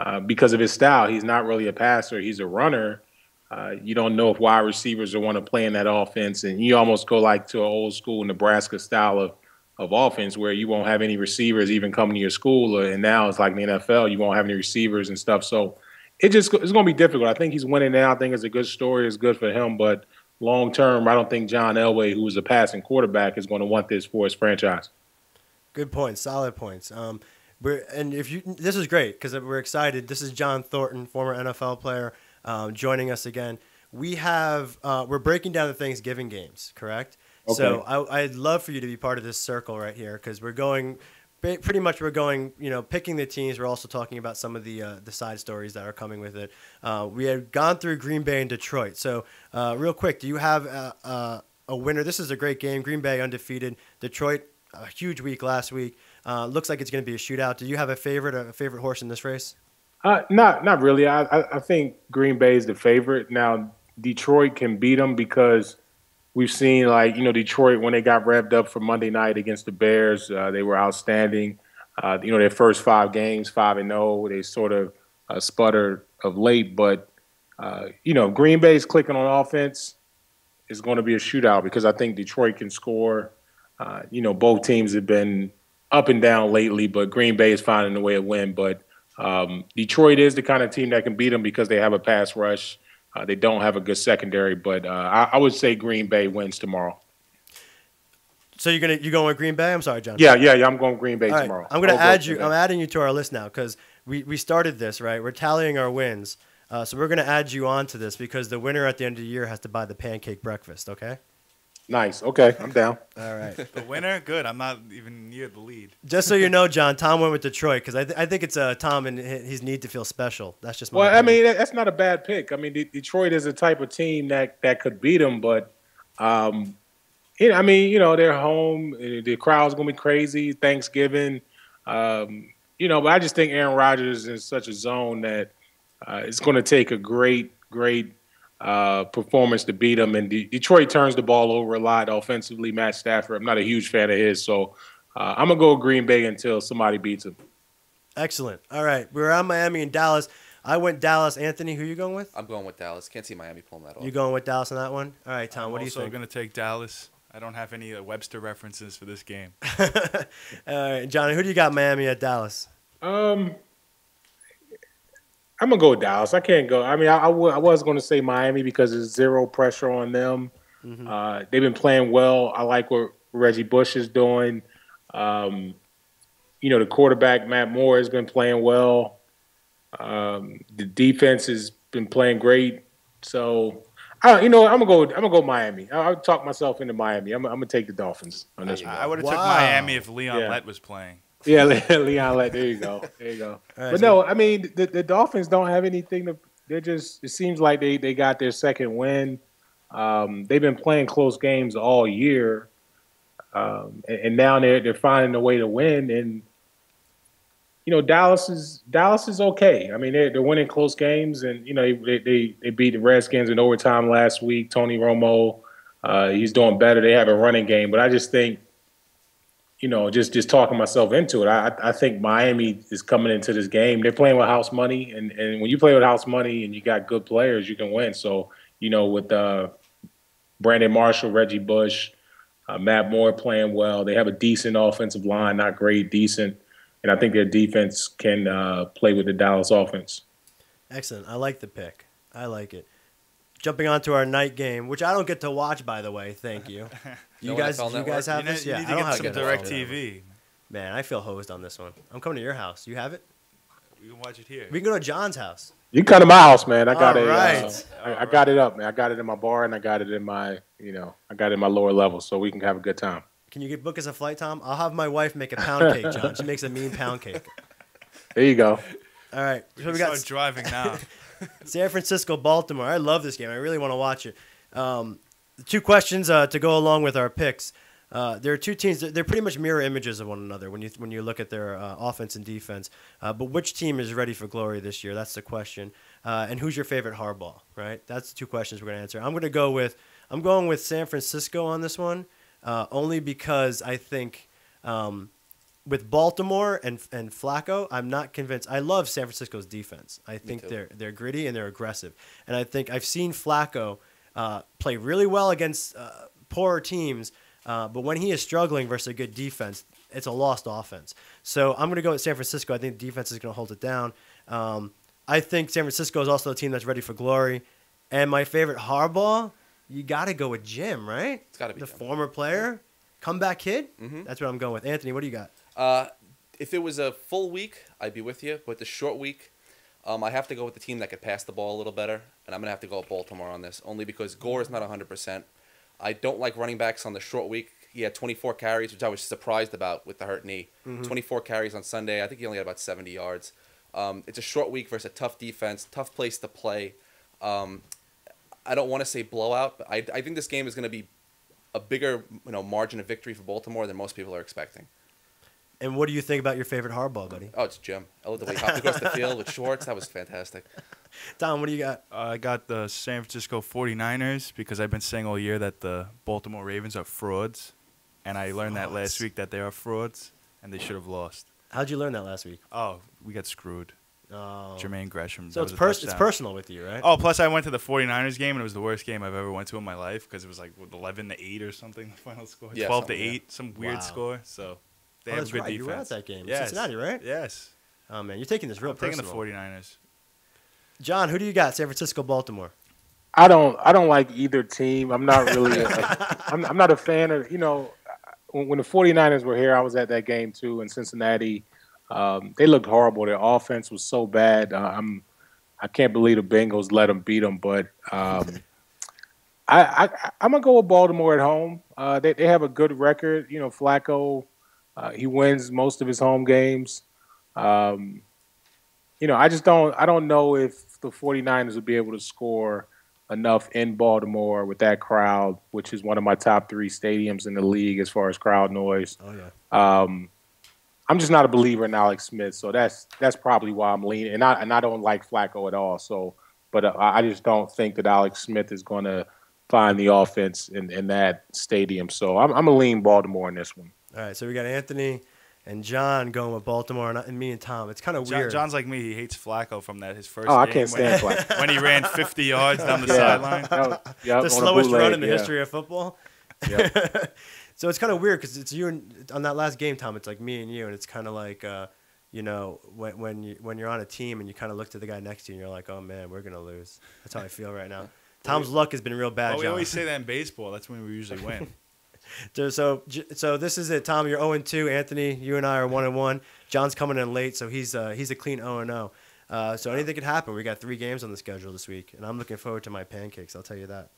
uh, because of his style. He's not really a passer. He's a runner. Uh, you don't know if wide receivers will want to play in that offense. And you almost go like to an old school Nebraska style of, of offense where you won't have any receivers even coming to your school. And now it's like the N F L, you won't have any receivers and stuff. So it just it's going to be difficult. I think he's winning now. I think it's a good story. It's good for him. But long term, I don't think John Elway, who is a passing quarterback, is going to want this for his franchise. Good points. Solid points. Um, we're, and if you, this is great because we're excited. This is John Thornton, former N F L player. Um, joining us again. We have, uh, we're breaking down the Thanksgiving games, correct? Okay. So I, I'd love for you to be part of this circle right here because we're going, pretty much we're going, you know, picking the teams. We're also talking about some of the, uh, the side stories that are coming with it. Uh, we had gone through Green Bay and Detroit. So uh, real quick, do you have a, a, a winner? This is a great game. Green Bay undefeated. Detroit, a huge week last week. Uh, looks like it's going to be a shootout. Do you have a favorite, a favorite horse in this race? Uh, not not really. I, I think Green Bay is the favorite. Now, Detroit can beat them because we've seen, like, you know, Detroit, when they got revved up for Monday night against the Bears, uh, they were outstanding. Uh, you know, their first five games, five and oh, they sort of uh, sputtered of late. But, uh, you know, Green Bay's clicking on offense. It's going to be a shootout because I think Detroit can score. Uh, you know, both teams have been up and down lately, but Green Bay is finding a way to win. But Um, Detroit is the kind of team that can beat them because they have a pass rush. Uh, they don't have a good secondary, but uh, I, I would say Green Bay wins tomorrow. So you're gonna you going with Green Bay? I'm sorry, John. Yeah, yeah, yeah. I'm going Green Bay All tomorrow. Right. I'm gonna I'll add go you. Today. I'm adding you to our list now because we we started this right. We're tallying our wins, uh, so we're gonna add you on to this because the winner at the end of the year has to buy the pancake breakfast. Okay. Nice. Okay, I'm down. All right. The winner? Good. I'm not even near the lead. Just so you know, John, Tom went with Detroit because I, th I think it's uh, Tom and his need to feel special. That's just my Well, opinion. I mean, that's not a bad pick. I mean, D Detroit is the type of team that, that could beat them, but, um, you know, I mean, you know, they're home. The crowd's going to be crazy. Thanksgiving. Um, you know, but I just think Aaron Rodgers is in such a zone that uh, it's going to take a great, great – Uh, performance to beat them. And De Detroit turns the ball over a lot offensively. Matt Stafford, I'm not a huge fan of his, so uh, I'm going to go Green Bay until somebody beats him. Excellent. All right. We're on Miami and Dallas. I went Dallas. Anthony, who are you going with? I'm going with Dallas. Can't see Miami pulling that off. You going with Dallas on that one? All right, Tom, I'm what do you think? I'm also going to take Dallas. I don't have any uh, Webster references for this game. All right, Johnny, who do you got Miami at Dallas? Um... I'm going to go with Dallas. I can't go. I mean, I, I, w I was going to say Miami because there's zero pressure on them. Mm-hmm. uh, they've been playing well. I like what Reggie Bush is doing. Um, you know, the quarterback, Matt Moore, has been playing well. Um, the defense has been playing great. So, I, you know, I'm going to go I'm gonna go Miami. I, I'll talk myself into Miami. I'm, I'm going to take the Dolphins on this I, one. I would have wow. took Miami if Leon yeah. Lett was playing. Yeah, Leon Lett. There you go. There you go. Right, but no, I mean the, the Dolphins don't have anything to. They're just. It seems like they they got their second win. Um, they've been playing close games all year, um, and, and now they're they're finding a way to win. And you know, Dallas is Dallas is okay. I mean, they're they're winning close games, and you know they they they beat the Redskins in overtime last week. Tony Romo, uh, he's doing better. They have a running game, but I just think. You know, just just talking myself into it. I I think Miami is coming into this game. They're playing with house money, and and when you play with house money and you got good players, you can win. So you know, with uh, Brandon Marshall, Reggie Bush, uh, Matt Moore playing well. They have a decent offensive line, not great, decent, and I think their defense can uh, play with the Dallas offense. Excellent. I like the pick. I like it. Jumping on to our night game, which I don't get to watch, by the way. Thank you. You guys, you guys have this? Yeah, I don't have it. DirecTV. Man, I feel hosed on this one. I'm coming to your house. You have it? We can watch it here. We can go to John's house. You come to my house, man. I got it. Right. Uh, I, I got it up, man. I got it in my bar, and I got it in my, you know, I got it in my lower level, so we can have a good time. Can you get book us a flight, Tom? I'll have my wife make a pound cake, John. She makes a mean pound cake. There you go. All right. We, so we got driving now. San Francisco, Baltimore. I love this game. I really want to watch it. Um, two questions uh, to go along with our picks. Uh, there are two teams. They're pretty much mirror images of one another when you when you look at their uh, offense and defense. Uh, but which team is ready for glory this year? That's the question. Uh, and who's your favorite Harbaugh? Right. That's the two questions we're gonna answer. I'm gonna go with I'm going with San Francisco on this one, uh, only because I think um, with Baltimore and and Flacco, I'm not convinced. I love San Francisco's defense. I think they're they're gritty and they're aggressive. And I think I've seen Flacco uh, play really well against uh, poorer teams. Uh, but when he is struggling versus a good defense, it's a lost offense. So I'm going to go with San Francisco. I think the defense is going to hold it down. Um, I think San Francisco is also a team that's ready for glory. And my favorite Harbaugh, you got to go with Jim, right? It's got to be the Jim. Former player, comeback kid. Mm-hmm. That's what I'm going with. Anthony, what do you got? Uh, if it was a full week, I'd be with you. But the short week, um, I have to go with the team that could pass the ball a little better. And I'm going to have to go with Baltimore on this, only because Gore is not one hundred percent. I don't like running backs on the short week. He had twenty-four carries, which I was surprised about with the hurt knee. Mm-hmm. twenty-four carries on Sunday. I think he only had about seventy yards. Um, it's a short week versus a tough defense, tough place to play. Um, I don't want to say blowout, but I, I think this game is going to be a bigger you know, margin of victory for Baltimore than most people are expecting. And what do you think about your favorite Harbaugh, buddy? Oh, it's Jim. I love the way he hopped across the field with shorts. That was fantastic. Tom, what do you got? Uh, I got the San Francisco forty-niners because I've been saying all year that the Baltimore Ravens are frauds. And I learned frauds. that last week that they are frauds and they should have lost. How'd you learn that last week? Oh, we got screwed. Oh. Jermaine Gresham. So it's, pers it's personal with you, right? Oh, plus I went to the forty-niners game and it was the worst game I've ever went to in my life because it was like eleven to eight or something, the final score. Yeah, twelve to eight, yeah. Some weird wow. score. So. They oh, have that's good right. defense. You were at that game. Yes. Cincinnati, right? Yes. Oh, man. You're taking this real I'm personal. Taking the forty-niners. John, who do you got? San Francisco, Baltimore. I don't I don't like either team. I'm not really a, I'm, I'm not a fan of, you know, when the forty-niners were here, I was at that game too in Cincinnati. Um, they looked horrible. Their offense was so bad. Uh, I'm, I can't believe the Bengals let them beat them, but um, I, I, I'm going to go with Baltimore at home. Uh, they, they have a good record. You know, Flacco. Uh, he wins most of his home games. Um, you know, I just don't I don't know if the forty-niners would be able to score enough in Baltimore with that crowd, which is one of my top three stadiums in the league as far as crowd noise. Oh, yeah. Um, I'm just not a believer in Alex Smith, so that's that's probably why I'm leaning. And I, and I don't like Flacco at all, so but I, I just don't think that Alex Smith is going to find the offense in, in that stadium. So I'm, I'm going to lean Baltimore in this one. All right, so we got Anthony and John going with Baltimore, and, and me and Tom. It's kind of John, weird. John's like me; he hates Flacco from that his first. Oh, game I can't stand when, Flacco when he ran fifty yards down the yeah. sideline. Was, yeah, the slowest bootleg, run in the yeah. history of football. Yeah. So it's kind of weird because it's you and on that last game, Tom. It's like me and you, and it's kind of like uh, you know when when you when you're on a team and you kind of look to the guy next to you, and you're like, oh man, we're gonna lose. That's how I feel right now. Tom's luck has been real bad. Well, we John. always say that in baseball. That's when we usually win. So, so this is it, Tom. You're oh and two. Anthony, you and I are one and one. John's coming in late, so he's uh, he's a clean oh and oh. Uh, so anything could happen. We got three games on the schedule this week, and I'm looking forward to my pancakes. I'll tell you that.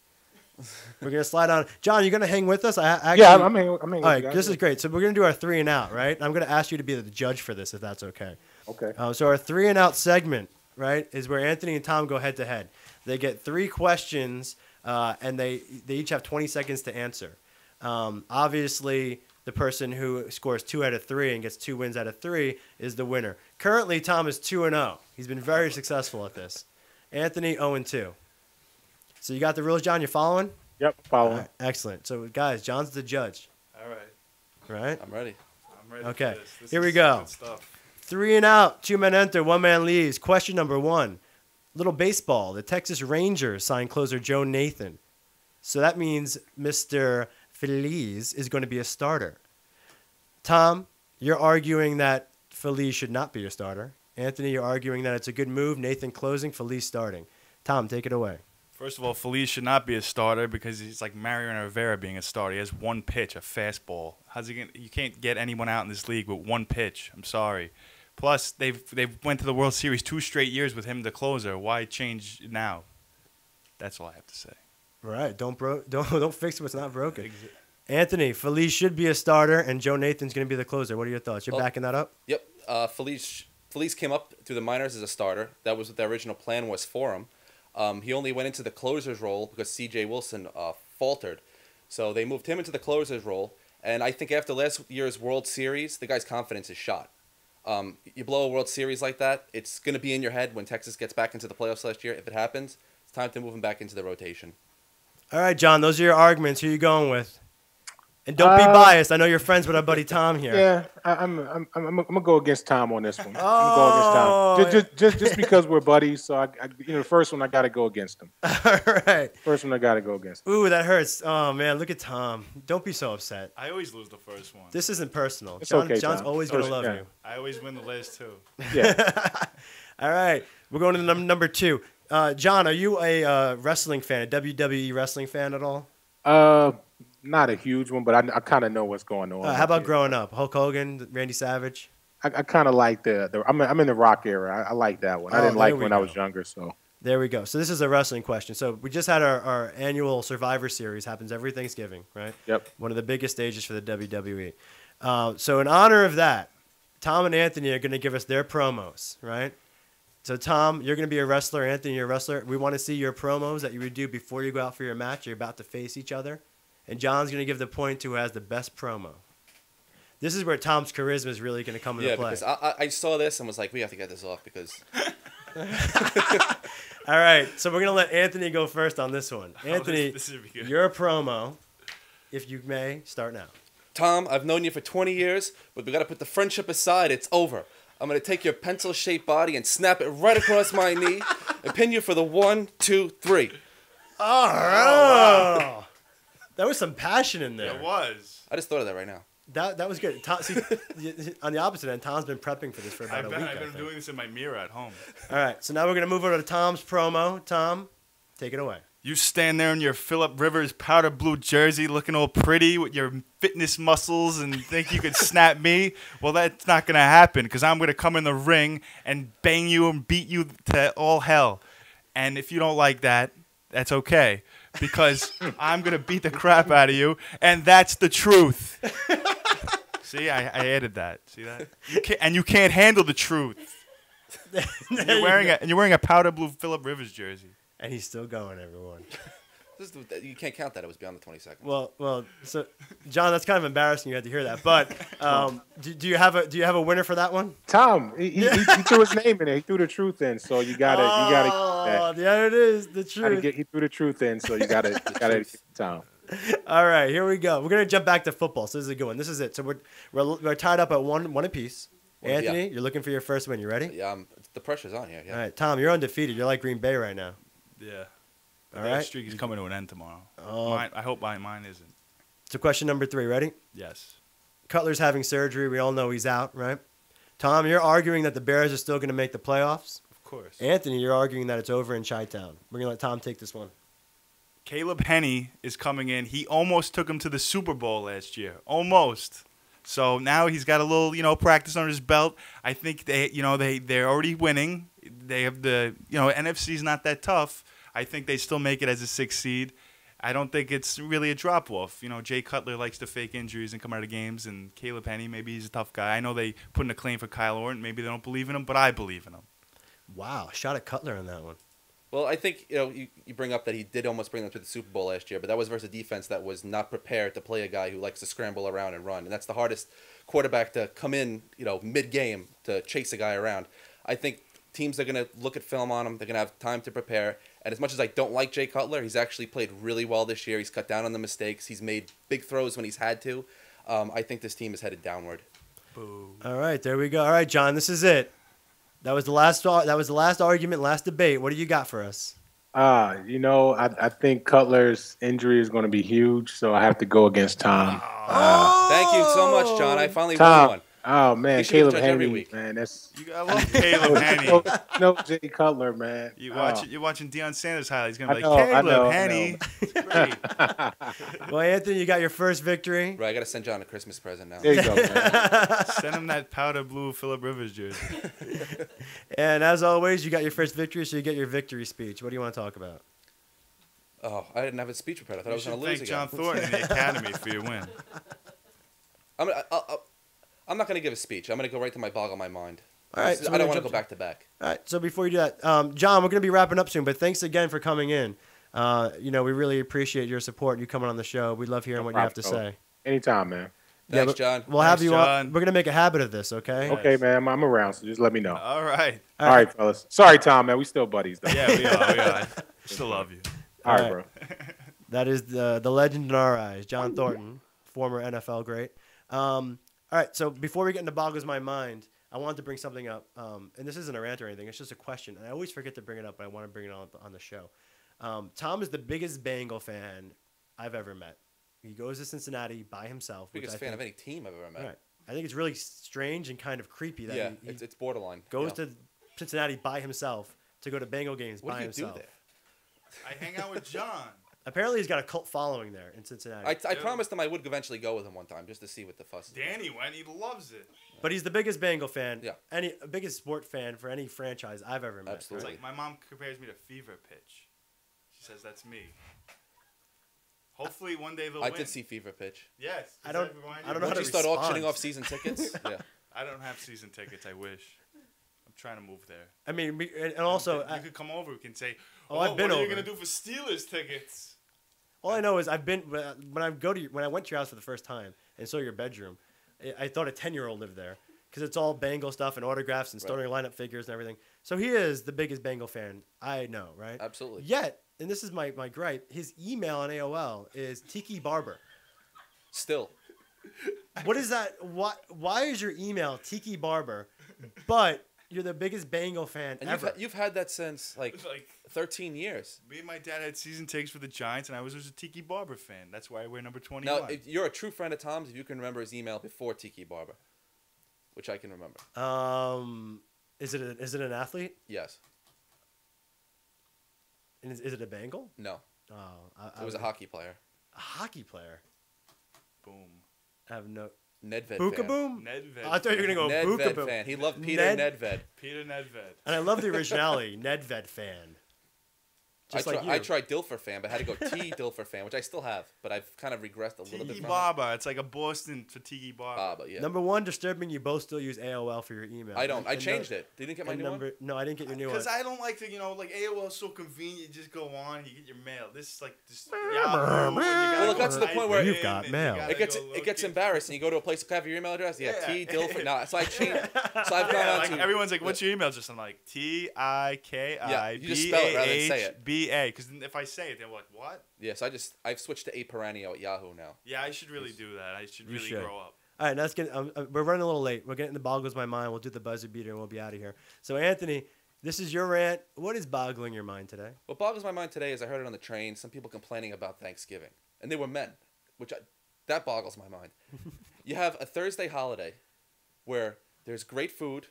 We're gonna slide on. John, you're gonna hang with us. I actually, yeah, I'm hanging. I'm hanging all right, with you. This is great. So we're gonna do our three and out, right? I'm gonna ask you to be the judge for this, if that's okay. Okay. Uh, so our three and out segment, right, is where Anthony and Tom go head to head. They get three questions, uh, and they they each have twenty seconds to answer. Um, obviously, the person who scores two out of three and gets two wins out of three is the winner. Currently, Tom is two and oh. He's been very successful at this. Anthony, oh and two. So you got the rules, John? You're following? Yep, following. Right, excellent. So, guys, John's the judge. All right. Right? I'm ready. I'm ready okay. for this. this Here we go. Good stuff. Three and out. Two men enter. One man leaves. Question number one. Little baseball. The Texas Rangers signed closer Joe Nathan. So that means Mister Feliz is going to be a starter. Tom, you're arguing that Feliz should not be a starter. Anthony, you're arguing that it's a good move. Nathan closing, Feliz starting. Tom, take it away. First of all, Feliz should not be a starter because he's like Mariano Rivera being a starter. He has one pitch, a fastball. How's he gonna, you can't get anyone out in this league with one pitch. I'm sorry. Plus, they've they've went to the World Series two straight years with him the closer. Why change now? That's all I have to say. Right. Don't bro don't don't fix what's not broken. Ex Anthony, Feliz should be a starter and Joe Nathan's gonna be the closer. What are your thoughts? You're well, backing that up? Yep. Uh, Feliz Feliz came up through the minors as a starter. That was what the original plan was for him. Um, he only went into the closer's role because C J Wilson uh, faltered. So they moved him into the closer's role. And I think after last year's World Series, the guy's confidence is shot. Um, you blow a World Series like that, it's going to be in your head when Texas gets back into the playoffs next year. If it happens, it's time to move him back into the rotation. All right, John, those are your arguments. Who are you going with? And don't uh, be biased. I know you're friends with our buddy Tom here. Yeah, I, I'm, I'm, I'm, I'm going to go against Tom on this one. Oh. I'm going against Tom. Just, just, just, just because we're buddies, so I, I, you know, the first one I got to go against him. All right. First one I got to go against him. Ooh, that hurts. Oh, man, look at Tom. Don't be so upset. I always lose the first one. This isn't personal. It's John, okay, John's Tom. always going to love yeah. you. I always win the last two. Yeah. All right. We're going to num number two. Uh, John, are you a uh, wrestling fan, a W W E wrestling fan at all? Uh. Not a huge one, but I, I kind of know what's going on. Uh, how about growing up? Hulk Hogan, Randy Savage? I, I kind of like the, the – I'm, I'm in the Rock era. I, I like that one. Oh, I didn't like when go. I was younger, so. There we go. So this is a wrestling question. So we just had our, our annual Survivor Series. Happens every Thanksgiving, right? Yep. One of the biggest stages for the W W E. Uh, so in honor of that, Tom and Anthony are going to give us their promos, right? So, Tom, you're going to be a wrestler. Anthony, you're a wrestler. We want to see your promos that you would do before you go out for your match. You're about to face each other. And John's going to give the point to who has the best promo. This is where Tom's charisma is really going to come into yeah, play. Yeah, because I, I saw this and was like, we have to get this off because... All right, so we're going to let Anthony go first on this one. Anthony, this, this your promo, if you may, start now. Tom, I've known you for twenty years, but we got to put the friendship aside. It's over. I'm going to take your pencil-shaped body and snap it right across my knee and pin you for the one, two, three. All right. Oh, wow. There was some passion in there. It was. I just thought of that right now. That that was good. Tom, see, on the opposite end, Tom's been prepping for this for about I a bet, week. I've been I doing this in my mirror at home. All right, so now we're gonna move over to Tom's promo. Tom, take it away. You stand there in your Phillip Rivers powder blue jersey, looking all pretty with your fitness muscles, and think you could snap me? Well, that's not gonna happen because I'm gonna come in the ring and bang you and beat you to all hell. And if you don't like that, that's okay. Because I'm going to beat the crap out of you, and that's the truth. See, I, I added that. See that? You can't, and you can't handle the truth. And you're, wearing a, and you're wearing a powder blue Phillip Rivers jersey. And he's still going, everyone. You can't count that. It was beyond the twenty-second. Well, well, so, John, that's kind of embarrassing you had to hear that. But um, do, do you have a do you have a winner for that one? Tom, he, he, he threw his name in it. He threw the truth in, so you gotta oh, you gotta. Oh, yeah, it is the truth. Get, he threw the truth in, so you gotta you gotta. Tom. All right, here we go. We're gonna jump back to football. So this is a good one. This is it. So we're we're, we're tied up at one one apiece. Well, Anthony, yeah. You're looking for your first win. You ready? Yeah, um, the pressure's on here. Yeah. All right, Tom, you're undefeated. You're like Green Bay right now. Yeah. All right. That streak is coming to an end tomorrow. Oh. Mine, I hope mine, mine isn't. So question number three, ready? Yes. Cutler's having surgery. We all know he's out, right? Tom, you're arguing that the Bears are still going to make the playoffs. Of course. Anthony, you're arguing that it's over in Chi-Town. We're going to let Tom take this one. Caleb Henny is coming in. He almost took him to the Super Bowl last year. Almost. So now he's got a little, you know, practice under his belt. I think they, you know, they, they're already winning. They have the, you know, N F C's not that tough. I think they still make it as a sixth seed. I don't think it's really a drop-off. You know, Jay Cutler likes to fake injuries and come out of games, and Caleb Henny, maybe he's a tough guy. I know they put in a claim for Kyle Orton. Maybe they don't believe in him, but I believe in him. Wow, shot at Cutler on that one. Well, I think, you know, you, you bring up that he did almost bring them to the Super Bowl last year, but that was versus a defense that was not prepared to play a guy who likes to scramble around and run, and that's the hardest quarterback to come in, you know, mid-game to chase a guy around. I think teams are going to look at film on him. They're going to have time to prepare. And as much as I don't like Jay Cutler, he's actually played really well this year. He's cut down on the mistakes. He's made big throws when he's had to. Um, I think this team is headed downward. Boo. All right, there we go. All right, John, this is it. That was the last. That was the last argument, last debate. What do you got for us? Uh, you know, I, I think Cutler's injury is going to be huge, so I have to go against Tom. Oh. Uh, Thank you so much, John. I finally Tom, won one. Oh man, Caleb Henry every week. Man, that's you, I love Caleb Henry. No, no Jay Cutler, man. You watch oh. You're watching Deion Sanders highlights. He's gonna be know, like Caleb Henry. Well, Anthony, you got your first victory. Right, I gotta send John a Christmas present now. There you go, man. Send him that powder blue Phillip Rivers jersey. And as always, you got your first victory, so you get your victory speech. What do you want to talk about? Oh, I didn't have a speech prepared. I thought you I was gonna lose again. John Thornton in the academy for your win. I'm gonna. I'll, I'll, I'm not going to give a speech. I'm going to go right to my boggle my mind. All right, so I don't want to go back to back. All right, so before you do that, um, John, we're going to be wrapping up soon, but thanks again for coming in. Uh, you know, we really appreciate your support and you coming on the show. We love hearing no what problem. you have to say. Anytime, man. Thanks, yeah, John. We'll thanks, have you John. on. We're going to make a habit of this, okay? Okay, nice. man. I'm around, so just let me know. All right. All, All right, right, fellas. Sorry, Tom, man. We still buddies, though. Yeah, we are. We are. Still love you. All, All right, bro. That is the, the legend in our eyes, John Thornton, former N F L great. Um, All right, so before we get into Boggles My Mind, I wanted to bring something up, um, and this isn't a rant or anything. It's just a question, and I always forget to bring it up, but I want to bring it on, on the show. Um, Tom is the biggest Bengal fan I've ever met. He goes to Cincinnati by himself. Biggest fan think, of any team I've ever met. Right. I think it's really strange and kind of creepy that yeah, he, he it's, it's borderline. Goes yeah. to Cincinnati by himself to go to Bengal games what by do you himself. Do there? I hang out with John. Apparently, he's got a cult following there in Cincinnati. I, I promised him I would eventually go with him one time just to see what the fuss is. Danny went. He loves it. But he's the biggest Bengal fan, yeah. any biggest sport fan for any franchise I've ever met. Absolutely. It's like my mom compares me to Fever Pitch. She says that's me. Hopefully, one day they'll I win. I did see Fever Pitch. Yes. I don't, I don't know how to respond. Would you start auctioning off season tickets? Yeah. I don't have season tickets. I wish. Trying to move there. I mean, we, and also you I, could come over. We can say, "Oh, oh I've been what over. Are you gonna do for Steelers tickets?" All I know is I've been when I go to your, when I went to your house for the first time and saw your bedroom. I thought a ten-year-old lived there because it's all Bengal stuff and autographs and starting right. lineup figures and everything. So he is the biggest Bengal fan I know, right? Absolutely. Yet, and this is my my gripe. His email on A O L is Tiki Barber. Still. What is that? Why why is your email Tiki Barber? But you're the biggest Bengal fan and ever. You've, ha you've had that since, like, like, thirteen years. Me and my dad had season takes for the Giants, and I was, was a Tiki Barber fan. That's why I wear number twenty-one. Now, if you're a true friend of Tom's if you can remember his email before Tiki Barber, which I can remember. Um, is it, a, is it an athlete? Yes. And is, is it a Bengal? No. Oh, I, I it was would, a hockey player. A hockey player? Boom. I have no... Nedved Bookaboom? Fan. Nedved. I thought you were going to go Bookaboom. Fan. He loved Peter Ned Nedved. Peter Nedved. And I love the originality, Nedved fan. Just I, like try, I tried Dilfer fan, but I had to go T Dilfer fan, which I still have, but I've kind of regressed a little Tiki bit. Tiki Barber. It. It's like a Boston for Tiki Barber. Yeah. Number one, disturbing you both still use A O L for your email. I don't. And, I changed no, it. Did you get my new number, one? No, I didn't get your new one. Because I don't like to, you know, like A O L is so convenient. You just go on, you get your mail. This is like just. Yahoo, well, it got to the point where you've got mail. You it gets it gets embarrassing. You go to a place to have your email address. Yeah, yeah. T Dilfer. No, so I changed. So I've gone on to everyone's like, "What's your email?" Just I'm like T I K I B A H B. B A, because if I say it, they're like, what? Yes, I just, I've switched to A Piranio at Yahoo now. Yeah, I should really do that. I should you really should. grow up. All right, let's get, um, we're running a little late. We're getting the boggles my mind. We'll do the buzzer beater and we'll be out of here. So, Anthony, this is your rant. What is boggling your mind today? What boggles my mind today is I heard it on the train, some people complaining about Thanksgiving. And they were men, which I, that boggles my mind. You have a Thursday holiday where there's great food,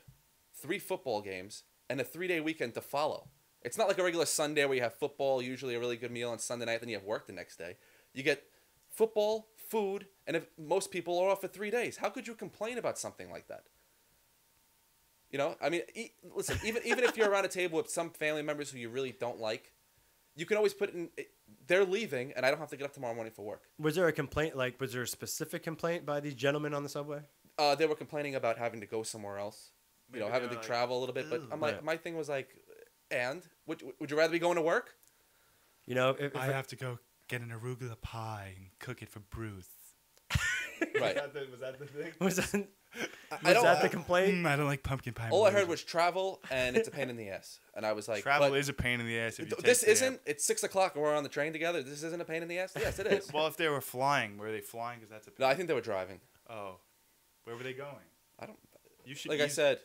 three football games, and a three-day weekend to follow. It's not like a regular Sunday where you have football, usually a really good meal on Sunday night, then you have work the next day. You get football, food, and if most people are off for three days. How could you complain about something like that? You know, I mean, e listen, even even if you're around a table with some family members who you really don't like, you can always put in, they're leaving, and I don't have to get up tomorrow morning for work. Was there a complaint, like, was there a specific complaint by these gentlemen on the subway? Uh, they were complaining about having to go somewhere else, you Maybe know, having to like, travel a little bit, but I'm like, right. my thing was like, and would, would you rather be going to work? You know, if, if I, I have to go get an arugula pie and cook it for Bruce. Right. Was that the thing? Was that, was I don't, that the complaint? I don't like pumpkin pie. All really. I heard was travel, and it's a pain in the ass. And I was like, travel is a pain in the ass. If you this take isn't. It's six o'clock, and we're on the train together. This isn't a pain in the ass. Yes, it is. Well, if they were flying, were they flying? Because that's a. Pain. No, I think they were driving. Oh, where were they going? I don't. You should. Like I said.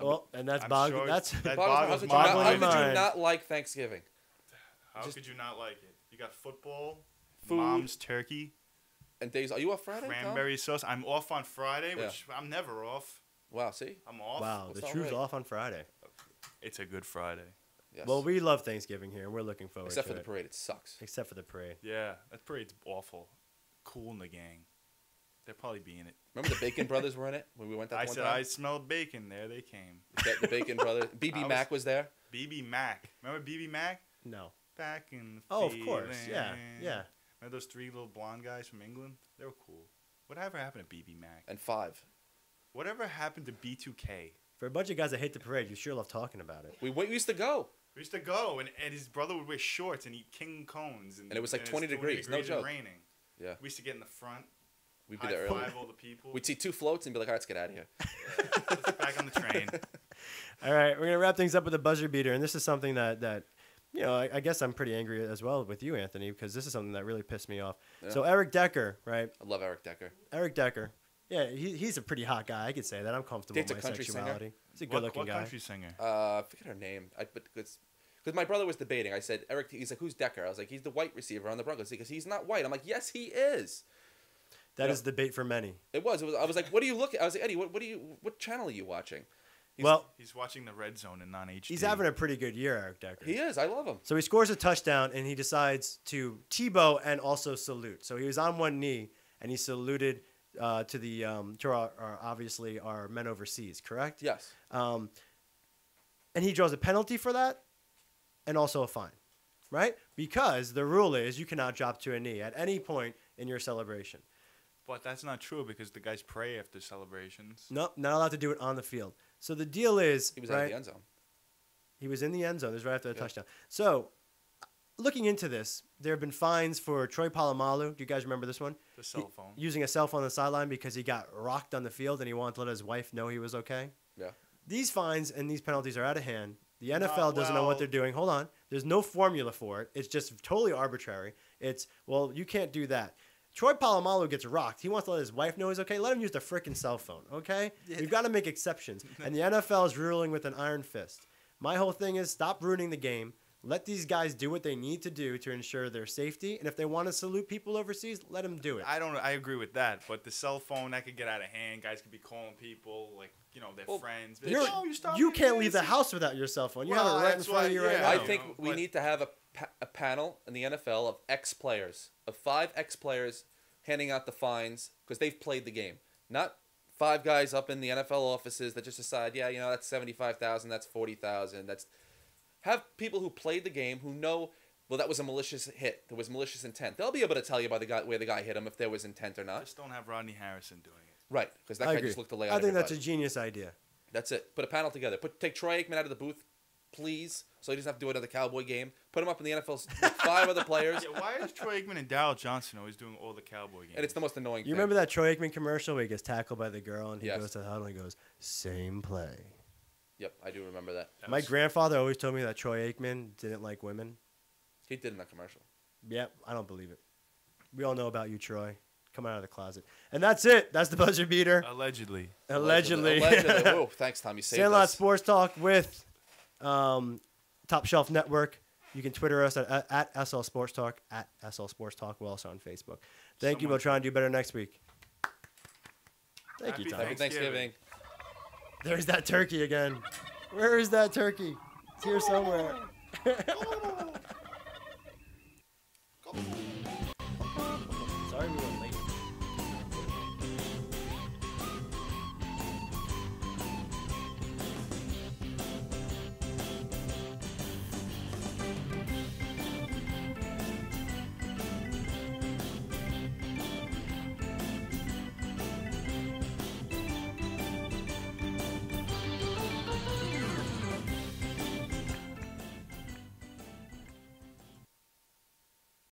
Well, and that's boggling. Sure that's that boggles my mind. How could you not like Thanksgiving? How Just, could you not like it? You got football, food, mom's turkey, And days, are you off Friday? Cranberry Tom? sauce. I'm off on Friday, which yeah. I'm never off. Wow, see? I'm off. Wow, What's the truth's off on Friday. It's a good Friday. Yes. Well, we love Thanksgiving here, and we're looking forward Except to it. Except for the parade. It sucks. Except for the parade. Yeah, that parade's awful. Cool in the gang. They'll probably be in it. Remember the Bacon Brothers were in it when we went that I one said, time? I smelled bacon. There they came. The, the Bacon Brothers. B B Mac was there. B B Mac. Remember B B Mac? No. Back in the Oh, of course. Yeah, yeah. Remember those three little blonde guys from England? They were cool. Whatever happened to B B Mac? And Five. Whatever happened to B two K? For a bunch of guys that hate the parade, you sure love talking about it. We, we used to go. We used to go, and, and his brother would wear shorts and eat king cones. And, and it was like twenty degrees, no joke. Raining. Yeah. We used to get in the front. We'd be there early. High five all the people. We'd see two floats and be like, all right, let's get out of here. Yeah. Let's get back on the train. All right, we're going to wrap things up with a buzzer beater, and this is something that, that you know, I, I guess I'm pretty angry as well with you, Anthony, because this is something that really pissed me off. Yeah. So Eric Decker, right? I love Eric Decker. Eric Decker. Yeah, he, he's a pretty hot guy. I could say that. I'm comfortable with my sexuality. Singer. He's a good-looking what, what guy. What country singer? Uh, I forget her name. I, but because my brother was debating. I said, Eric, he's like, who's Decker? I was like, he's the white receiver on the Broncos. Because he's not white. I'm like, yes, he is. That you is know? debate for many. It was. It was. I was like, what are you looking at? I was like, Eddie, what, what, are you, what channel are you watching? He's, well, he's watching the Red Zone and non H D. He's having a pretty good year, Eric Decker. He is. I love him. So he scores a touchdown, and he decides to Tebow and also salute. So he was on one knee, and he saluted uh, to the um, to our, our obviously our men overseas, correct? Yes. Um, and he draws a penalty for that, and also a fine, right? Because the rule is you cannot drop to a knee at any point in your celebration. But that's not true because the guys pray after celebrations. Nope, not allowed to do it on the field. So the deal is he was right, out of the end zone. He was in the end zone. It was right after the yeah. touchdown. So, looking into this, there have been fines for Troy Polamalu. Do you guys remember this one? The cell phone. He, using a cell phone on the sideline because he got rocked on the field and he wanted to let his wife know he was okay. Yeah. These fines and these penalties are out of hand. The N F L uh, well, doesn't know what they're doing. Hold on. There's no formula for it. It's just totally arbitrary. It's, well, you can't do that. Troy Polamalu gets rocked. He wants to let his wife know he's okay. Let him use the frickin' cell phone, okay? You've got to make exceptions. And the N F L is ruling with an iron fist. My whole thing is stop ruining the game. Let these guys do what they need to do to ensure their safety. And if they want to salute people overseas, let them do it. I don't. I agree with that. But the cell phone, that could get out of hand. Guys could be calling people, like, you know, their well, friends. You're, like, oh, you you can't leave the house without your cell phone. You well, have it right in front of you yeah, right now. I think we but, need to have a, pa a panel in the N F L of ex-players, of five ex-players handing out the fines because they've played the game. Not five guys up in the N F L offices that just decide, yeah, you know, that's seventy-five thousand dollars, that's forty thousand dollars, that's... Have people who played the game who know, well, that was a malicious hit. There was malicious intent. They'll be able to tell you by the guy where the guy hit him if there was intent or not. Just don't have Rodney Harrison doing it. Right, because that I guy agree. just looked the layout. I think that's a genius idea. That's it. Put a panel together. Put Take Troy Aikman out of the booth, please, so he doesn't have to do another Cowboy game. Put him up in the N F L with five other players. Yeah, why is Troy Aikman and Darryl Johnson always doing all the Cowboy games? And it's the most annoying you thing. You remember that Troy Aikman commercial where he gets tackled by the girl and he yes. goes to the huddle and he goes, same play. Yep, I do remember that. that My grandfather always told me that Troy Aikman didn't like women. He did in that commercial. Yep, I don't believe it. We all know about you, Troy. Come out of the closet. And that's it. That's the buzzer beater. Allegedly. Allegedly. Allegedly. Allegedly. Whoa, thanks, Tom. You saved us. Sandlot Sports Talk with um, Top Shelf Network. You can Twitter us at, at, at S L Sports Talk, at S L Sports Talk. We're also on Facebook. Thank so you. Much. We'll try and do better next week. Thank Happy you, Tom. Happy Thanksgiving. There's that turkey again. Where is that turkey? It's here somewhere.